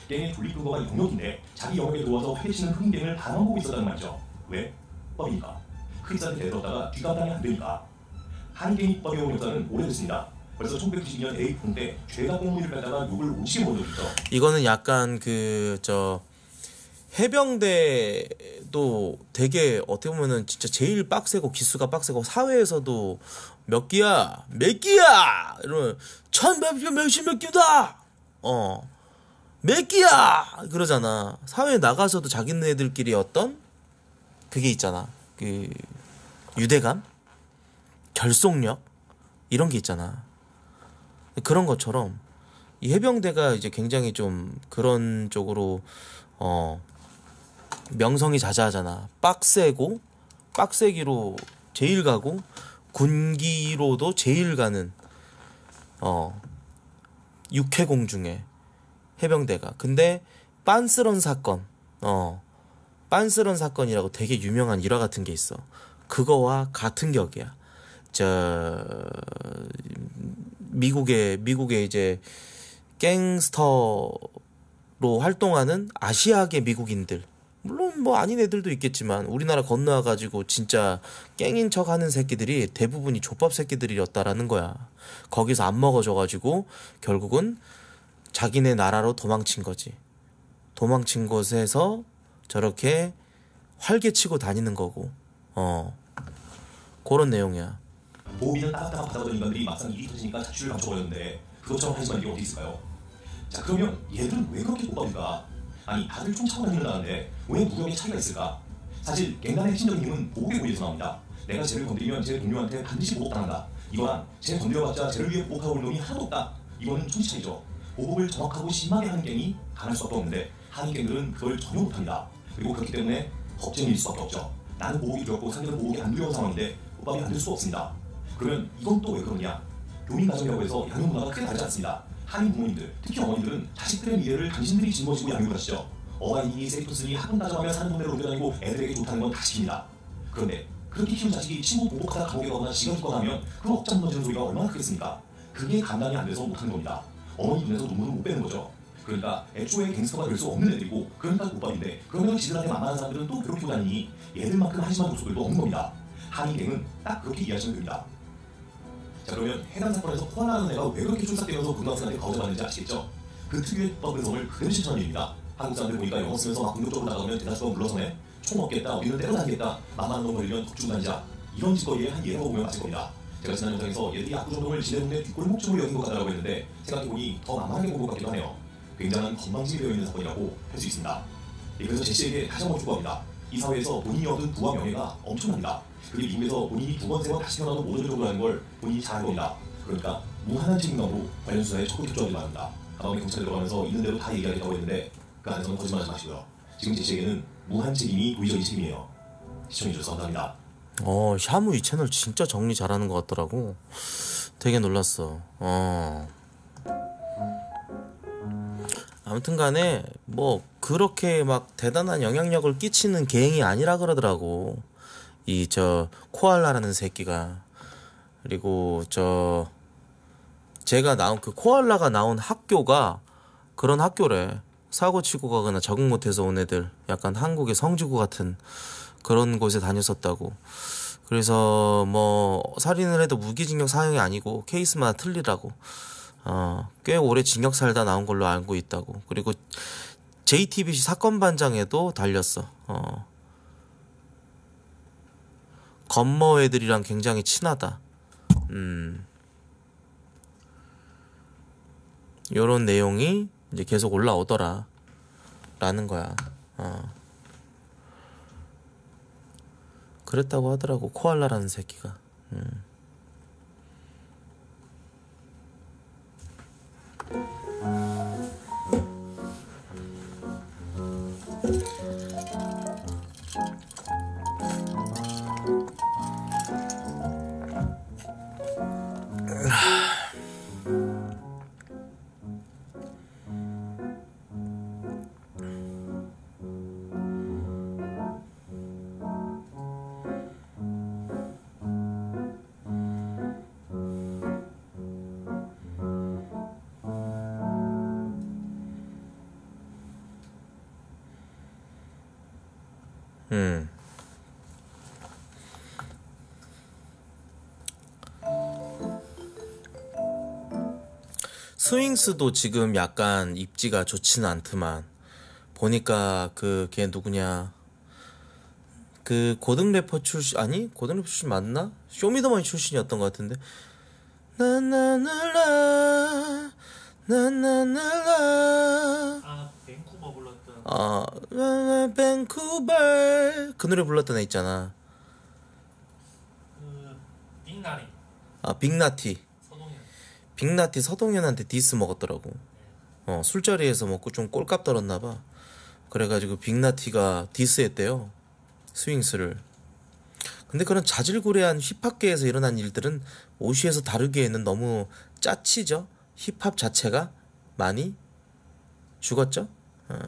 갱의 조립 근거가 영역인데 자기 영역에 들어와서 회치는 흑인갱을 반항하고 있었다는 말이죠. 왜? 법이니까. 크립스한테 내려다가 뒤감당이 안 되니까. 한인갱이 법에 온 역사는 오래됐습니다. 벌써 천구백구십이 년 에이폰 때 죄가 공무를 빼다가 욕을 오지게 먹어줬죠. 이거는 약간 그... 저... 해병대도 되게 어떻게 보면은 진짜 제일 빡세고 기수가 빡세고 사회에서도 몇 끼야 몇 끼야 이러면 천몇십 몇십 몇 끼다 어 몇 끼야 그러잖아. 사회에 나가서도 자기네들끼리 어떤 그게 있잖아. 그 유대감 결속력 이런 게 있잖아. 그런 것처럼 이 해병대가 이제 굉장히 좀 그런 쪽으로 어. 명성이 자자하잖아. 빡세고 빡세기로 제일 가고 군기로도 제일 가는 어 육해공 중에 해병대가. 근데 빤스런 사건 어 빤스런 사건이라고 되게 유명한 일화 같은 게 있어. 그거와 같은 격이야. 저 미국의 미국의 이제 갱스터로 활동하는 아시아계 미국인들. 물론 뭐 아닌 애들도 있겠지만 우리나라 건너와가지고 진짜 깽인 척하는 새끼들이 대부분이 족밥 새끼들이었다라는 거야. 거기서 안 먹어져가지고 결국은 자기네 나라로 도망친 거지. 도망친 곳에서 저렇게 활개치고 다니는 거고 어 그런 내용이야. 보호비는 따닥따닥 받아오던 인간들이 막상 일이 터지니까 자취를 감춰버렸는데 그것처럼 한심한 일이 어디 있을까요? 자 그러면 얘들은 왜 그렇게 족밥일까? 아니 다들 총 차고 다니는다는데 왜 무역에 차이가 있을까? 사실 갱단의 핵심적인 힘은 보복의 고의에서 나옵니다. 내가 쟤를 건드리면 쟤 동료한테 반드시 보복당한다. 이거랑 쟤 건드려봤자 쟤를 위해 보복하고 올 놈이 하나도 없다. 이거는 천지 차이죠. 보복을 정확하고 심하게 하는 갱이 강할 수밖에 없는데 하는 갱들은 그걸 전혀 못합니다. 그리고 그렇기 때문에 겁쟁이일 수밖에 없죠. 나는 보복이 두렵고 상대는 보복이 안 두려운 상황인데 호밥이 안 될 수가 없습니다. 그러면 이건 또 왜 그러냐? 교민 가정이라고 해서 양육 문화가 크게 다르지 않습니다. 한인 부모님들, 특히 어머니들은 자식들의 미래를 당신들이 짊어지고 양육을 하시죠. 어간이니 세이프스니 학원 가져가며 사는 동네로 옮겨다니고 애들에게 좋다는 건 다 시킵니다. 그런데 그렇게 키운 자식이 친구 보복하다 감옥에 가거나 지가 죽거나면 그 억장 던지는 소리가 얼마나 크겠습니까? 그게 감당이 안 돼서 못하는 겁니다. 어머니 눈에서 눈물을 못 빼는 거죠. 그러니까 애초에 갱스터가 될 수 없는 애들이고 그러니까 고밥인데 그러면 지들한테 만만한 사람들은 또 괴롭히고 다니니 얘들만큼 한심한 모습들도 없는 겁니다. 한인갱은 딱 그렇게 이해하시면 됩니다. 자 그러면 해당 사건에서 코알라는 애가 왜 그렇게 쫄싹대면서 고등학생한테 가오져맞는지 아시겠죠? 그 특유의 법의 성을 그대로 실천한 일입니다. 한국 사람들 보니까 영어 쓰면서 막 공격적으로 나가면 대다수가 물러서네. 처먹겠다, 우리는 때려다니겠다, 나만 놈을 이런 독중단자, 이런 짓거리에 한 예로 보면 맞을 겁니다. 제가 지난 영상에서 얘들이 압구정동을 지내 동네 뒷골목집으로 여긴 것 같다라고 했는데 생각해보니 더 만만하게 본 것 같기도 하네요. 굉장한 건방지게 되어 있는 사건이라고 할 수 있습니다. 예, 그래서 제시에게 다시 한번 축구합니다. 이 사회에서 본인이 얻은 부와 명예가 엄청납니다. 그게 미국에서 본인이 두 번, 세 번 다시 태어나도 못 얻으려고 하는 걸 본인이 잘 알 겁니다. 그러니까 무한한 책임감으로 관련 수사에 적극 협조하지 말합니다. 다음에 경찰 들어가면서 있는 대로 다 얘기하겠다고 했는데 그 안에서는 거짓말하지 마시고요. 지금 제시에게는 무한 책임이 도의적인 책임이에요. 시청해주셔서 감사합니다. 어, 샤무 이 채널 진짜 정리 잘하는 것 같더라고. 되게 놀랐어. 어. 아무튼 간에 뭐 그렇게 막 대단한 영향력을 끼치는 개인이 아니라 그러더라고. 이 저 코알라라는 새끼가. 그리고 저 제가 나온 그 코알라가 나온 학교가 그런 학교래. 사고치고 가거나 적응 못해서 온 애들, 약간 한국의 성지구 같은 그런 곳에 다녔었다고. 그래서 뭐 살인을 해도 무기징역 사형이 아니고 케이스마다 틀리라고. 어, 꽤 오래 징역 살다 나온 걸로 알고 있다고. 그리고 제이티비씨 사건 반장에도 달렸어. 어. 건머 애들이랑 굉장히 친하다. 음. 요런 내용이 이제 계속 올라오더라. 라는 거야. 어. 그랬다고 하더라고. 코알라라는 새끼가. 음. 음. 스윙스도 지금 약간 입지가 좋지는 않지만 보니까 그 걔 누구냐 그 고등 래퍼 출신 아니 고등 래퍼 출신 맞나? 쇼미더머니 출신이었던 것 같은데 나나나라 나나나라 아 밴쿠버 불렀던 아 밴쿠버 그 노래 불렀던 애 있잖아 그 빅나리 아 빅나티 빅나티 서동현한테 디스 먹었더라고. 어, 술자리에서 먹고 좀 꼴값 떨었나봐. 그래가지고 빅나티가 디스했대요. 스윙스를. 근데 그런 자질구레한 힙합계에서 일어난 일들은 오시에서 다루기에는 너무 짜치죠. 힙합 자체가 많이 죽었죠. 어,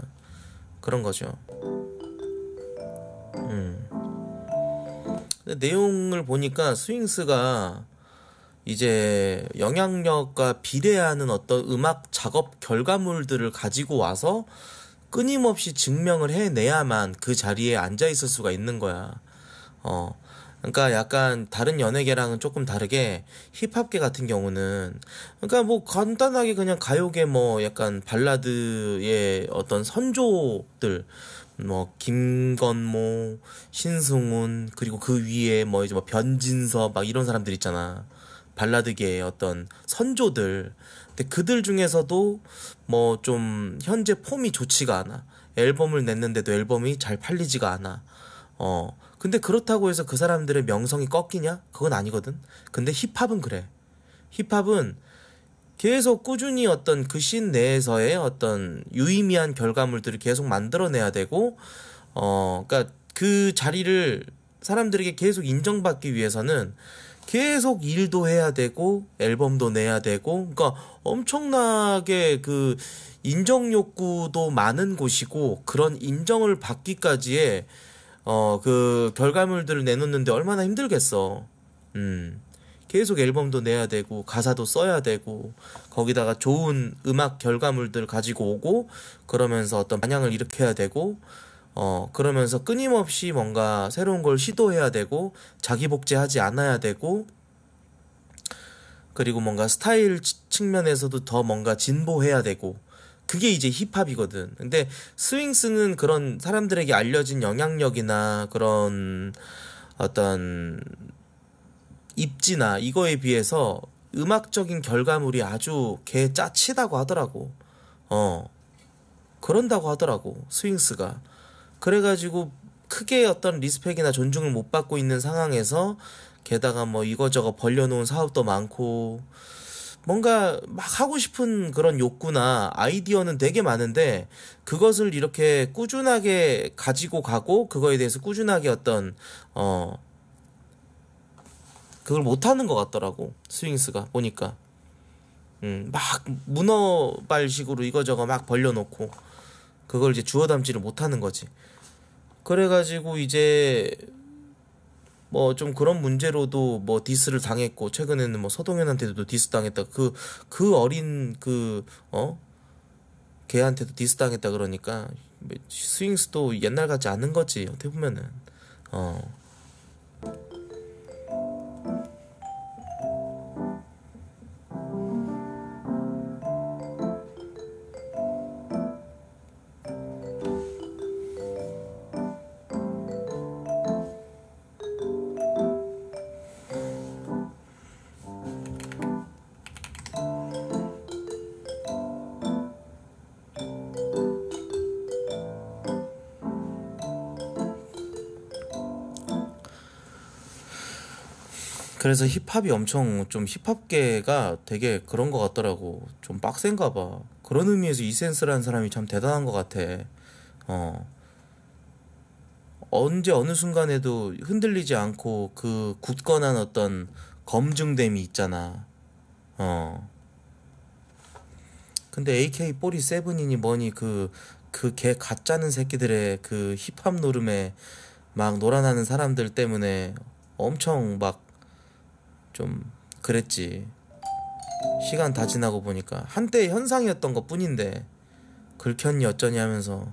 그런 거죠. 음. 근데 내용을 보니까 스윙스가 이제 영향력과 비례하는 어떤 음악 작업 결과물들을 가지고 와서 끊임없이 증명을 해내야만 그 자리에 앉아있을 수가 있는 거야. 어, 그러니까 약간 다른 연예계랑은 조금 다르게 힙합계 같은 경우는 그러니까 뭐 간단하게 그냥 가요계 뭐 약간 발라드의 어떤 선조들 뭐 김건모, 신승훈 그리고 그 위에 뭐 이제 뭐 변진섭 막 이런 사람들 있잖아. 발라드계의 어떤 선조들. 근데 그들 중에서도 뭐 좀 현재 폼이 좋지가 않아. 앨범을 냈는데도 앨범이 잘 팔리지가 않아. 어. 근데 그렇다고 해서 그 사람들의 명성이 꺾이냐? 그건 아니거든. 근데 힙합은 그래. 힙합은 계속 꾸준히 어떤 그 씬 내에서의 어떤 유의미한 결과물들을 계속 만들어내야 되고, 어, 그러니까 그 자리를 사람들에게 계속 인정받기 위해서는 계속 일도 해야 되고 앨범도 내야 되고 그러니까 엄청나게 그 인정 욕구도 많은 곳이고 그런 인정을 받기까지의 어 그 결과물들을 내놓는데 얼마나 힘들겠어. 음. 계속 앨범도 내야 되고 가사도 써야 되고 거기다가 좋은 음악 결과물들 가지고 오고 그러면서 어떤 반향을 일으켜야 되고 어 그러면서 끊임없이 뭔가 새로운 걸 시도해야 되고 자기 복제하지 않아야 되고 그리고 뭔가 스타일 측면에서도 더 뭔가 진보해야 되고 그게 이제 힙합이거든. 근데 스윙스는 그런 사람들에게 알려진 영향력이나 그런 어떤 입지나 이거에 비해서 음악적인 결과물이 아주 개 짜치다고 하더라고. 어 그런다고 하더라고 스윙스가. 그래가지고 크게 어떤 리스펙이나 존중을 못 받고 있는 상황에서 게다가 뭐 이거저거 벌려놓은 사업도 많고 뭔가 막 하고 싶은 그런 욕구나 아이디어는 되게 많은데 그것을 이렇게 꾸준하게 가지고 가고 그거에 대해서 꾸준하게 어떤 어 그걸 못하는 것 같더라고 스윙스가 보니까. 음, 막 문어발식으로 이거저거 막 벌려놓고 그걸 이제 주워 담지를 못하는 거지. 그래가지고 이제 뭐 좀 그런 문제로도 뭐 디스를 당했고 최근에는 뭐 서동현한테도 디스 당했다. 그 그 어린 그 어 걔한테도 디스 당했다. 그러니까 스윙스도 옛날 같지 않은 거지 어떻게 보면은. 어 그래서 힙합이 엄청 좀 힙합계가 되게 그런 것 같더라고. 좀 빡센가 봐. 그런 의미에서 이센스라는 사람이 참 대단한 것 같아. 어. 언제 어느 순간에도 흔들리지 않고 그 굳건한 어떤 검증됨이 있잖아. 어. 근데 에이케이 사십칠이니 뭐니 그, 그 개 가짜는 새끼들의 그 힙합 노름에 막 놀아나는 사람들 때문에 엄청 막 좀 그랬지. 시간 다 지나고 보니까 한때 현상이었던 것 뿐인데 긁혔니 어쩌니 하면서.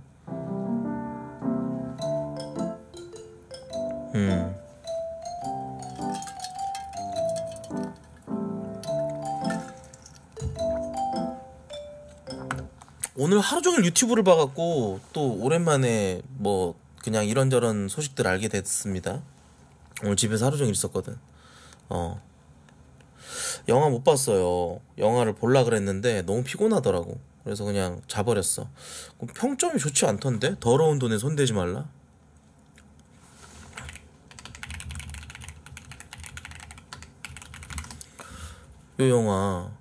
음. 오늘 하루 종일 유튜브를 봐갖고 또 오랜만에 뭐 그냥 이런저런 소식들 알게 됐습니다. 오늘 집에서 하루 종일 있었거든. 어. 영화 못 봤어요. 영화를 볼라 그랬는데 너무 피곤하더라고. 그래서 그냥 자버렸어. 그럼 평점이 좋지 않던데? 더러운 돈에 손대지 말라. 요 영화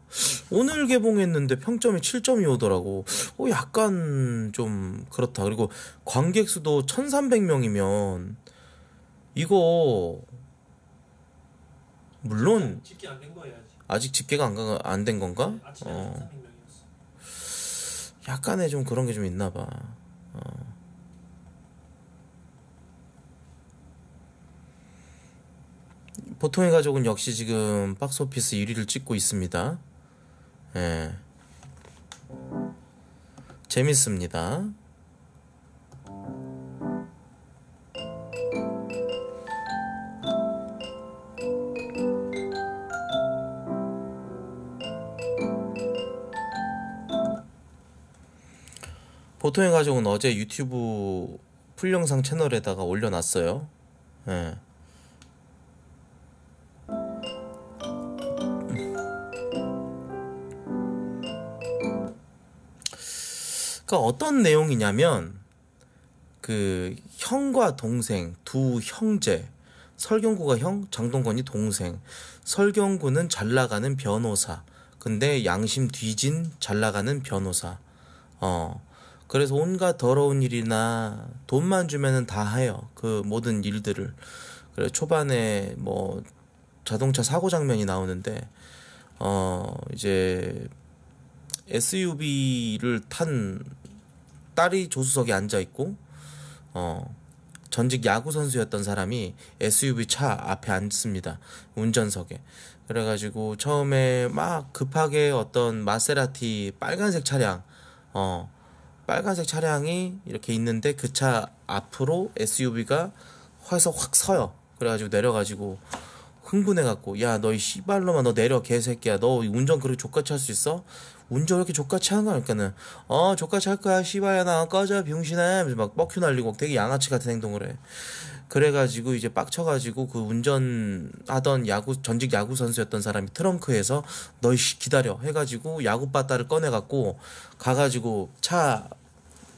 오늘 개봉했는데 평점이 칠 점 이오더라고. 어, 약간 좀 그렇다. 그리고 관객 수도 천삼백 명이면 이거 물론 집계 안 된 거예요, 아직. 아직 집계가 안 안 된 건가? 어. 약간의 좀 그런 게 좀 있나 봐. 어. 보통의 가족은 역시 지금 박스오피스 일 위를 찍고 있습니다. 예. 재밌습니다. 보통의 가족은 어제 유튜브 풀영상 채널에다가 올려놨어요. 예. 그러니까 어떤 내용이냐면 그 형과 동생 두 형제, 설경구가 형, 장동건이 동생. 설경구는 잘나가는 변호사. 근데 양심 뒤진 잘나가는 변호사. 어. 그래서 온갖 더러운 일이나 돈만 주면은 다 해요. 그 모든 일들을. 그래 초반에 뭐 자동차 사고 장면이 나오는데 어 이제 에스유브이를 탄 딸이 조수석에 앉아 있고 어 전직 야구 선수였던 사람이 에스유브이 차 앞에 앉습니다. 운전석에. 그래가지고 처음에 막 급하게 어떤 마세라티 빨간색 차량 어 빨간색 차량이 이렇게 있는데 그 차 앞으로 에스유브이가 화에서 확 서요. 그래가지고 내려가지고 흥분해갖고 야 너 이 씨발놈아 너 내려 개새끼야 너 운전 그렇게 족같이 할 수 있어? 운전 이렇게 족같이 하는 거야. 그러니까는 어 족같이 할 거야 씨발야 나 꺼져 병신아 막 뻑큐 날리고 되게 양아치 같은 행동을 해. 그래가지고 이제 빡쳐가지고 그 운전하던 야구 전직 야구 선수였던 사람이 트렁크에서 너 이씨 기다려 해가지고 야구 바따를 꺼내갖고 가가지고 차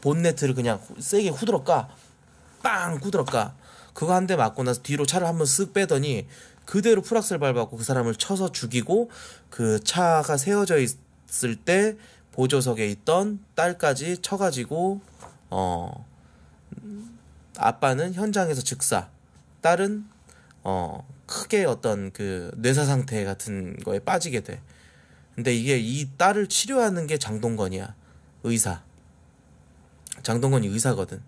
본네트를 그냥 세게 후드러 까 빵 후드러 까. 그거 한 대 맞고 나서 뒤로 차를 한번 쓱 빼더니 그대로 풀악셀 밟았고 그 사람을 쳐서 죽이고 그 차가 세워져 있을 때 보조석에 있던 딸까지 쳐가지고 어 아빠는 현장에서 즉사, 딸은 어 크게 어떤 그 뇌사 상태 같은 거에 빠지게 돼. 근데 이게 이 딸을 치료하는 게 장동건이야. 의사. 장동건이 의사거든.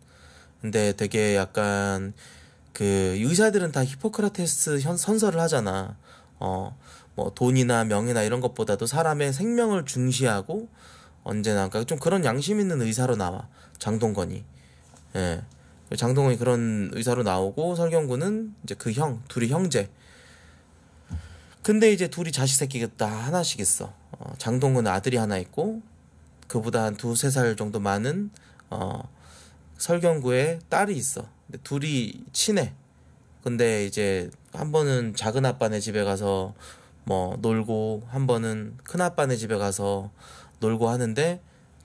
근데 되게 약간 그 의사들은 다 히포크라테스 현, 선서를 하잖아. 어 뭐 돈이나 명예나 이런 것보다도 사람의 생명을 중시하고 언제나 그러니까 좀 그런 양심 있는 의사로 나와. 장동건이. 예. 장동건이 그런 의사로 나오고 설경구는 이제 그 형, 둘이 형제. 근데 이제 둘이 자식 새끼가 다 하나씩 있어. 어, 장동건은 아들이 하나 있고 그보다 한 두세 살 정도 많은 어, 설경구의 딸이 있어. 근데 둘이 친해. 근데 이제 한 번은 작은 아빠네 집에 가서 뭐 놀고 한 번은 큰 아빠네 집에 가서 놀고 하는데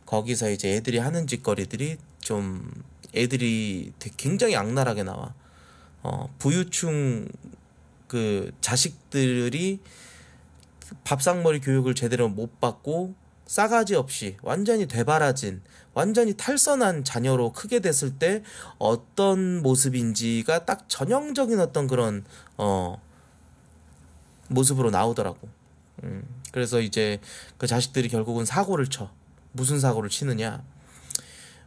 거기서 이제 애들이 하는 짓거리들이 좀 애들이 되게 굉장히 악랄하게 나와. 어, 부유층 그 자식들이 밥상머리 교육을 제대로 못 받고 싸가지 없이 완전히 되바라진 완전히 탈선한 자녀로 크게 됐을 때 어떤 모습인지가 딱 전형적인 어떤 그런 어, 모습으로 나오더라고. 음, 그래서 이제 그 자식들이 결국은 사고를 쳐. 무슨 사고를 치느냐?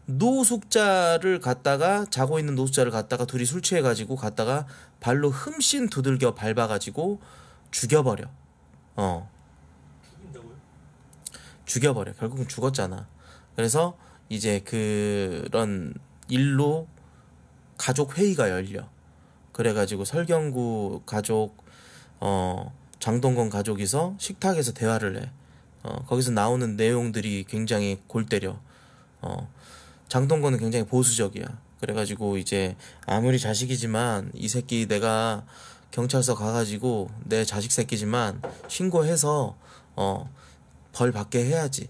노숙자를 갔다가 자고 있는 노숙자를 갔다가 둘이 술 취해가지고 갔다가 발로 흠씬 두들겨 밟아가지고 죽여버려. 어. 죽인다고요? 죽여버려. 결국은 죽었잖아. 그래서 이제 그런 일로 가족 회의가 열려. 그래가지고 설경구 가족, 어, 장동건 가족이서 식탁에서 대화를 해. 어, 거기서 나오는 내용들이 굉장히 골 때려. 어. 장동건은 굉장히 보수적이야. 그래가지고 이제 아무리 자식이지만 이 새끼 내가 경찰서 가가지고 내 자식 새끼지만 신고해서 어 벌 받게 해야지.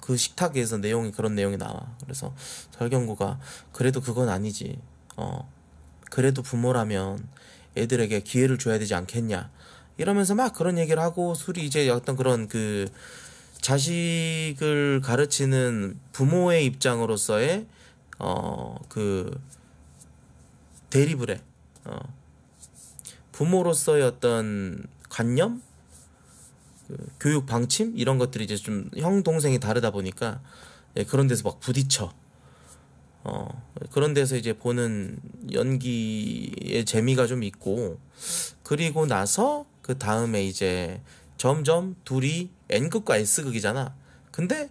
그 식탁에서 내용이 그런 내용이 나와. 그래서 설경구가 그래도 그건 아니지. 어 그래도 부모라면 애들에게 기회를 줘야 되지 않겠냐. 이러면서 막 그런 얘기를 하고 술이 이제 어떤 그런 그 자식을 가르치는 부모의 입장으로서의 어 그 대립을 해. 어 부모로서의 어떤 관념, 그 교육 방침 이런 것들이 이제 좀 형 동생이 다르다 보니까 예, 그런 데서 막 부딪혀. 어 그런 데서 이제 보는 연기의 재미가 좀 있고 그리고 나서 그 다음에 이제 점점 둘이 N극과 S극이잖아. 근데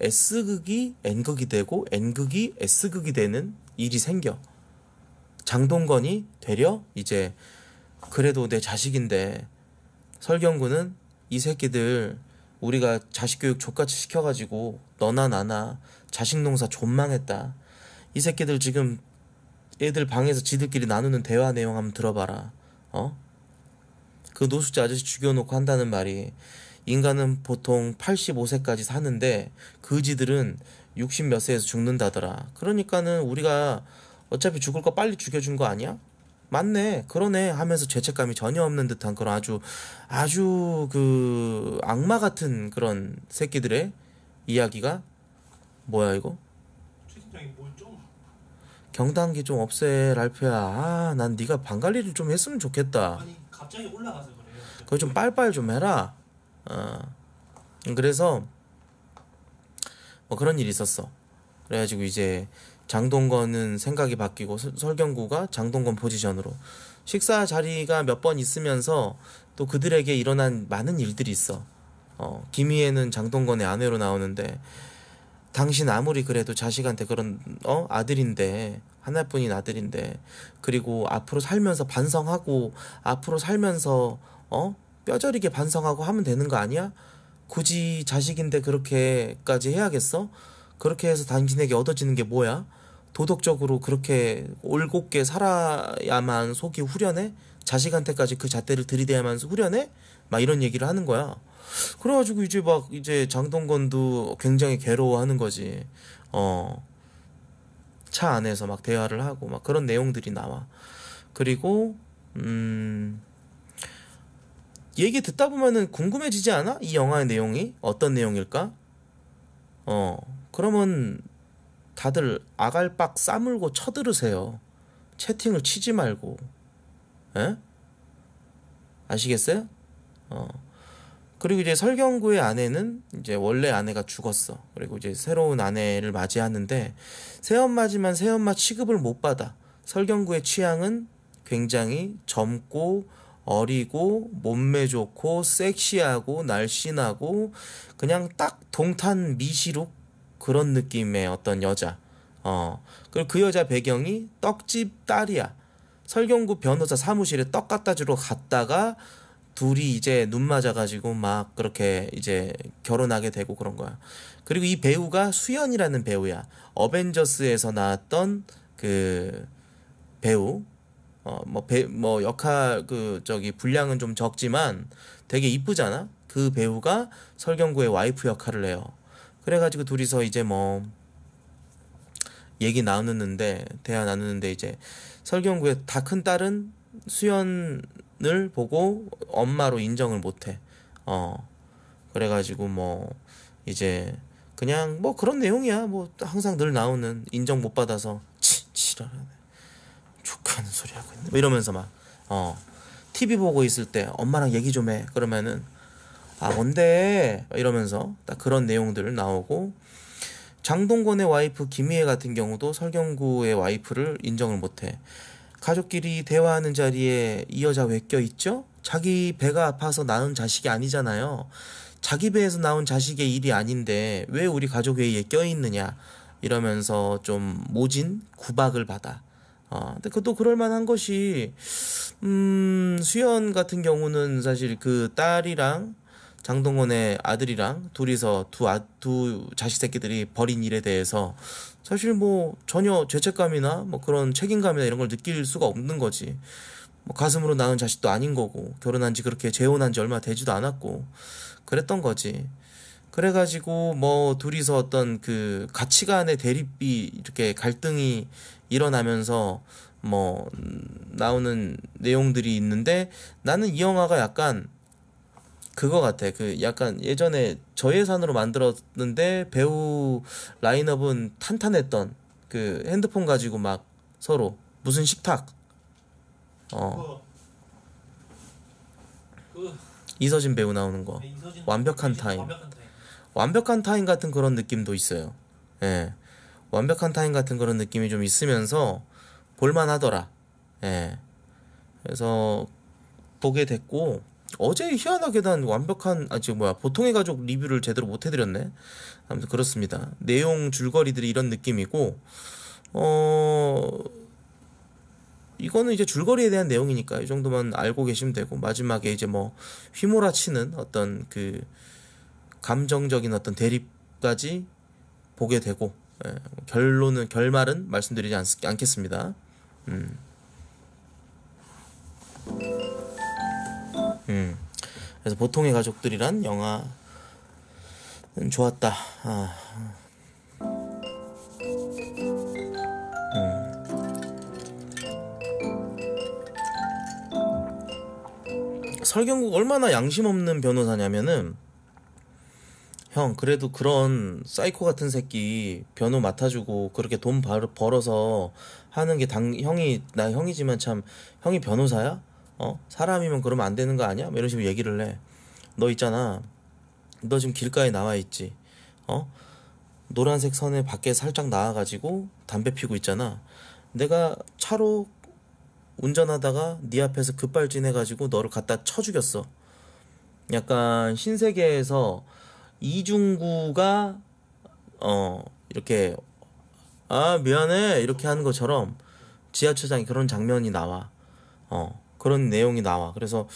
S극이 N극이 되고 N극이 S극이 되는 일이 생겨. 장동건이 되려 이제 그래도 내 자식인데 설경구는 이 새끼들 우리가 자식교육 족같이 시켜가지고 너나 나나 자식농사 존망했다. 이 새끼들 지금 애들 방에서 지들끼리 나누는 대화 내용 한번 들어봐라. 어? 그 노숙자 아저씨 죽여놓고 한다는 말이 인간은 보통 팔십오 세까지 사는데 그지들은 육십 몇 세에서 죽는다더라. 그러니까는 우리가 어차피 죽을 거 빨리 죽여준 거 아니야? 맞네 그러네 하면서 죄책감이 전혀 없는 듯한 그런 아주 아주 그 악마 같은 그런 새끼들의 이야기가 뭐야 이거? 경단기 좀 없애 랄프야. 아, 난 네가 방관리를 좀 했으면 좋겠다. 아니. 갑자기 올라가서 그래요. 그거 좀 빨빨 좀 해라. 어. 그래서 뭐 그런 일이 있었어. 그래가지고 이제 장동건은 생각이 바뀌고 서, 설경구가 장동건 포지션으로 식사 자리가 몇 번 있으면서 또 그들에게 일어난 많은 일들이 있어. 어. 김희애는 장동건의 아내로 나오는데 당신 아무리 그래도 자식한테 그런 어 아들인데 하나뿐인 아들인데 그리고 앞으로 살면서 반성하고 앞으로 살면서 어 뼈저리게 반성하고 하면 되는 거 아니야? 굳이 자식인데 그렇게까지 해야겠어? 그렇게 해서 당신에게 얻어지는 게 뭐야? 도덕적으로 그렇게 올곧게 살아야만 속이 후련해? 자식한테까지 그 잣대를 들이대야만 후련해? 막 이런 얘기를 하는 거야. 그래가지고 이제 막 이제 장동건도 굉장히 괴로워하는 거지. 어, 차 안에서 막 대화를 하고 막 그런 내용들이 나와. 그리고 음, 얘기 듣다 보면은 궁금해지지 않아? 이 영화의 내용이 어떤 내용일까? 어, 그러면 다들 아갈박 싸물고 쳐들으세요. 채팅을 치지 말고. 에? 아시겠어요? 어. 그리고 이제 설경구의 아내는 이제 원래 아내가 죽었어. 그리고 이제 새로운 아내를 맞이하는데 새엄마지만 새엄마 취급을 못 받아. 설경구의 취향은 굉장히 젊고 어리고 몸매 좋고 섹시하고 날씬하고 그냥 딱 동탄 미시룩 그런 느낌의 어떤 여자. 어. 그리고 그 여자 배경이 떡집 딸이야. 설경구 변호사 사무실에 떡 갖다 주러 갔다가 둘이 이제 눈 맞아가지고 막 그렇게 이제 결혼하게 되고 그런 거야. 그리고 이 배우가 수연이라는 배우야. 어벤져스에서 나왔던 그 배우. 어, 뭐, 배, 뭐, 역할, 그, 저기, 분량은 좀 적지만 되게 이쁘잖아? 그 배우가 설경구의 와이프 역할을 해요. 그래가지고 둘이서 이제 뭐 얘기 나누는데 대화 나누는데 이제 설경구의 다 큰 딸은 수연을 보고 엄마로 인정을 못해. 어 그래가지고 뭐 이제 그냥 뭐 그런 내용이야. 뭐 항상 늘 나오는 인정 못 받아서 치 치라네 족하는 소리 하고 있네 이러면서 막 어 티비 보고 있을 때 엄마랑 얘기 좀 해 그러면은 아 뭔데 이러면서 딱 그런 내용들 나오고 장동건의 와이프 김희애 같은 경우도 설경구의 와이프를 인정을 못해. 가족끼리 대화하는 자리에 이 여자 왜 껴있죠? 자기 배가 아파서 낳은 자식이 아니잖아요. 자기 배에서 낳은 자식의 일이 아닌데 왜 우리 가족회의에 껴있느냐 이러면서 좀 모진 구박을 받아. 어, 근데 그것도 그럴만한 것이 음, 수연 같은 경우는 사실 그 딸이랑 장동건의 아들이랑 둘이서 두, 아, 두 자식 새끼들이 벌인 일에 대해서 사실 뭐 전혀 죄책감이나 뭐 그런 책임감이나 이런 걸 느낄 수가 없는 거지. 뭐 가슴으로 낳은 자식도 아닌 거고 결혼한 지 그렇게 재혼한 지 얼마 되지도 않았고 그랬던 거지. 그래가지고 뭐 둘이서 어떤 그 가치관의 대립이 이렇게 갈등이 일어나면서 뭐 나오는 내용들이 있는데 나는 이 영화가 약간 그거 같아. 그 약간 예전에 저예산으로 만들었는데 배우 라인업은 탄탄했던 그 핸드폰 가지고 막 서로 무슨 식탁 어 그... 이서진 배우 나오는 거 네, 이서진... 완벽한, 이서진... 타임. 완벽한 타임 완벽한 타임 같은 그런 느낌도 있어요. 예 완벽한 타임 같은 그런 느낌이 좀 있으면서 볼만하더라. 예 그래서 보게 됐고 어제 희한하게 난 완벽한 아 지금 뭐야 보통의 가족 리뷰를 제대로 못 해드렸네. 아무튼 그렇습니다. 내용 줄거리들이 이런 느낌이고 어 이거는 이제 줄거리에 대한 내용이니까 이 정도만 알고 계시면 되고 마지막에 이제 뭐 휘몰아치는 어떤 그 감정적인 어떤 대립까지 보게 되고 예. 결론은 결말은 말씀드리지 않, 않겠습니다. 음. 음. 그래서 보통의 가족들이란 영화는 좋았다. 아. 음. 설경구 얼마나 양심 없는 변호사냐면은 형 그래도 그런 사이코 같은 새끼 변호 맡아주고 그렇게 돈 벌어서 하는 게 당, 형이 나 형이지만 참 형이 변호사야? 어? 사람이면 그러면 안 되는 거 아니야? 뭐 이런 식으로 얘기를 해. 너 있잖아. 너 지금 길가에 나와 있지. 어? 노란색 선에 밖에 살짝 나와가지고 담배 피고 있잖아. 내가 차로 운전하다가 네 앞에서 급발진해가지고 너를 갖다 쳐 죽였어. 약간 신세계에서 이중구가 어 이렇게 아 미안해 이렇게 하는 것처럼 지하철장에 그런 장면이 나와. 어 그런 내용이 나와. 그래서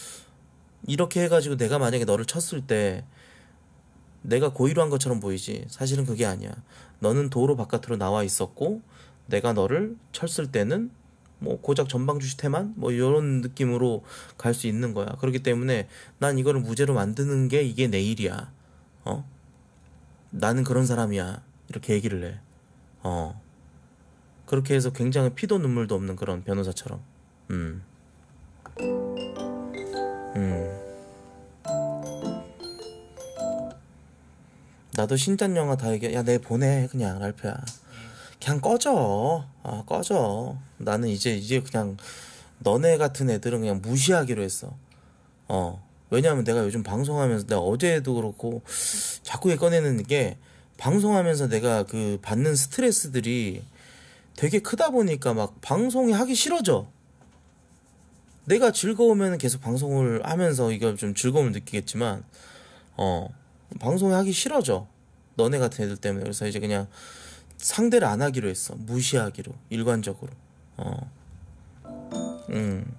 이렇게 해가지고 내가 만약에 너를 쳤을 때 내가 고의로 한 것처럼 보이지 사실은 그게 아니야. 너는 도로 바깥으로 나와 있었고 내가 너를 쳤을 때는 뭐 고작 전방주시태만 뭐 이런 느낌으로 갈 수 있는 거야. 그렇기 때문에 난 이거를 무죄로 만드는 게 이게 내 일이야. 어 나는 그런 사람이야 이렇게 얘기를 해. 어 그렇게 해서 굉장히 피도 눈물도 없는 그런 변호사처럼. 음. 음. 나도 신짠 영화 다 얘기해. 야, 내 보내 그냥 랄프야. 그냥 꺼져. 아 꺼져. 나는 이제 이제 그냥 너네 같은 애들은 그냥 무시하기로 했어. 어. 왜냐하면 내가 요즘 방송하면서 내가 어제도 그렇고 자꾸 얘 꺼내는 게 방송하면서 내가 그 받는 스트레스들이 되게 크다 보니까 막 방송이 하기 싫어져. 내가 즐거우면 계속 방송을 하면서 이걸 좀 즐거움을 느끼겠지만 어 방송이 하기 싫어져. 너네 같은 애들 때문에. 그래서 이제 그냥 상대를 안 하기로 했어. 무시하기로 일관적으로. 어. 음.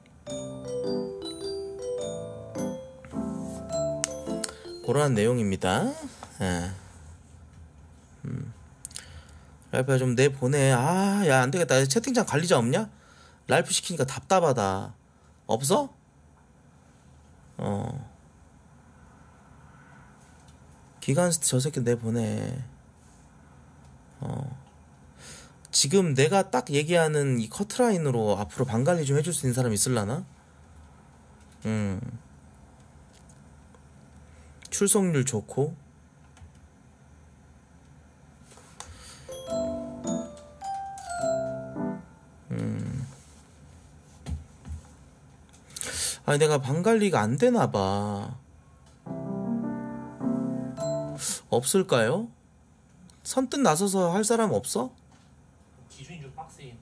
그러한 내용입니다. 예. 음. 랄프야 좀 내보내. 아, 야 안되겠다. 채팅창 관리자 없냐? 랄프 시키니까 답답하다. 없어? 어 기간스트 저 새끼 내보내. 어 지금 내가 딱 얘기하는 이 커트라인으로 앞으로 방관리 좀 해줄 수 있는 사람 있을라나? 음 출석률 좋고 아니 내가 방관리가 안 되나봐. 없을까요? 선뜻 나서서 할 사람 없어? 기준이 좀 빡세겠네.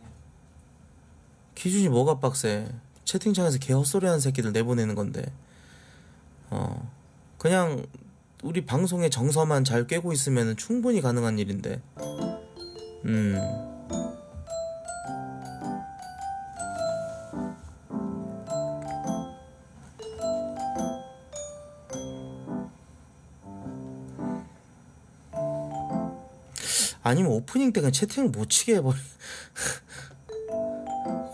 기준이 뭐가 빡세? 채팅창에서 개 헛소리하는 새끼들 내보내는 건데. 어 그냥 우리 방송의 정서만 잘 꿰고 있으면 충분히 가능한 일인데. 음. 아니면 오프닝 때 그냥 채팅을 못 치게 해버리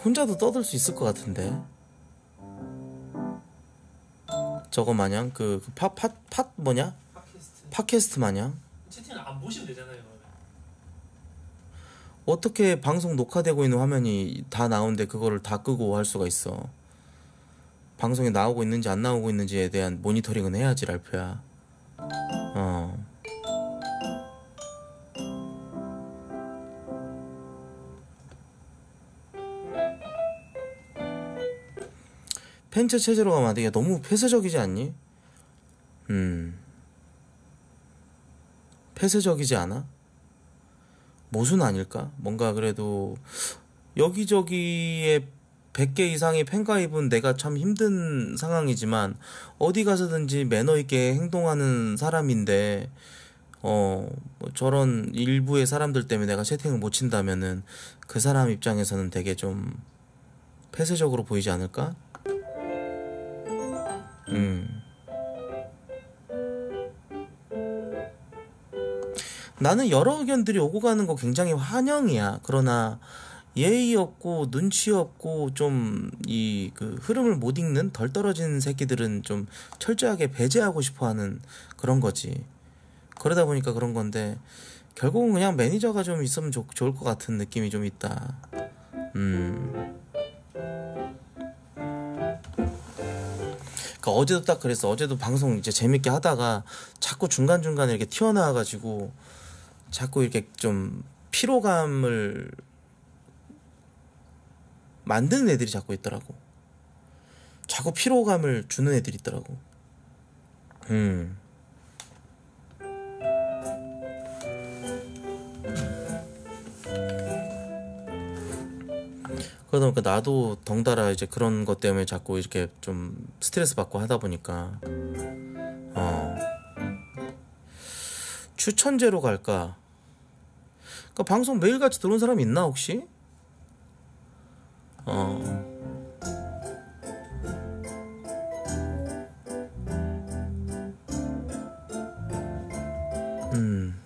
혼자도 떠들 수 있을 것 같은데. 저거 마냥 그 팟 팟 팟 뭐냐? 팟캐스트. 팟캐스트 마냥. 채팅을 안 보시면 되잖아요. 그러면. 어떻게 방송 녹화되고 있는 화면이 다 나오는데 그거를 다 끄고 할 수가 있어? 방송이 나오고 있는지 안 나오고 있는지에 대한 모니터링은 해야지 랄프야. 어. 팬츠 체제로 가면 안 돼. 너무 폐쇄적이지 않니? 음. 폐쇄적이지 않아? 모순 아닐까? 뭔가 그래도 여기저기에 백 개 이상의 팬가입은 내가 참 힘든 상황이지만 어디 가서든지 매너 있게 행동하는 사람인데 어 뭐 저런 일부의 사람들 때문에 내가 채팅을 못 친다면은 그 사람 입장에서는 되게 좀 폐쇄적으로 보이지 않을까? 음. 나는 여러 의견들이 오고 가는 거 굉장히 환영이야. 그러나 예의 없고 눈치 없고 좀 이 그 흐름을 못 읽는 덜 떨어진 새끼들은 좀 철저하게 배제하고 싶어하는 그런 거지. 그러다 보니까 그런 건데 결국은 그냥 매니저가 좀 있으면 좋, 좋을 것 같은 느낌이 좀 있다. 음. 그러니까 어제도 딱 그랬어. 어제도 방송 이제 재밌게 하다가 자꾸 중간중간에 이렇게 튀어나와가지고 자꾸 이렇게 좀 피로감을 만드는 애들이 자꾸 있더라고. 자꾸 피로감을 주는 애들이 있더라고. 음. 그러다 보니까 나도 덩달아 이제 그런 것 때문에 자꾸 이렇게 좀 스트레스 받고 하다 보니까 어 추천제로 갈까? 그러니까 방송 매일같이 들어온 사람이 있나 혹시? 어... 음...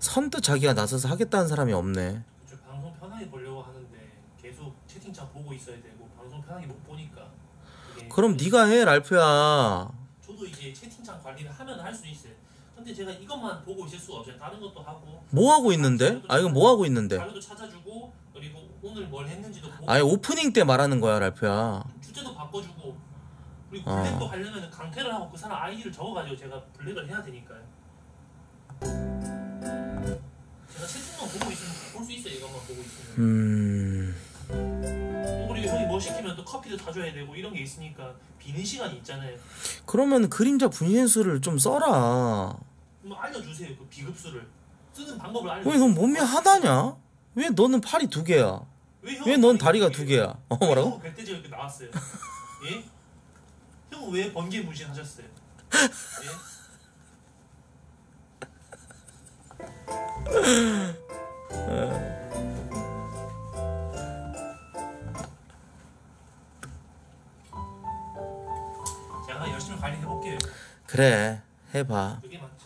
선뜻 자기가 나서서 하겠다는 사람이 없네. 방송 편하게 보려고 하는데 계속 채팅창 보고 있어야 되고 방송 편하게 못 보니까. 그럼 네가 해, 랄프야. 저도 이제 채팅창 관리를 하면 할 수 있어요. 근데 제가 이것만 보고 있을 수가 없어요. 다른 것도 하고. 뭐 하고 있는데? 아, 이거 뭐 하고 있는데? 자료도 찾아주고 그리고 오늘 뭘 했는지도 보고. 아니, 오프닝 때 말하는 거야, 랄프야. 주제도 바꿔주고. 그리고 블랙도 어. 하려면 강퇴를 하고 그 사람 아이디를 적어가지고 제가 블랙을 해야 되니까요. 제가 채팅만 보고 있으면 볼 수 있어요, 이것만 보고 있으면. 음... 형이 뭐 시키면 또 커피도 다 줘야 되고 이런 게 있으니까 비는 시간이 있잖아요. 그러면 그림자 분신술을 좀 써라. 뭐 알려주세요. 그 비급수를 쓰는 방법을 알려주세요. 왜 넌 몸이 하나냐? 왜 너는 팔이 두 개야? 왜 넌 다리가 두 개야? 어, 뭐라고? 형 배때지가 이렇게 나왔어요. 예? 형 왜 번개 문신 하셨어요? 예? 그래 해봐.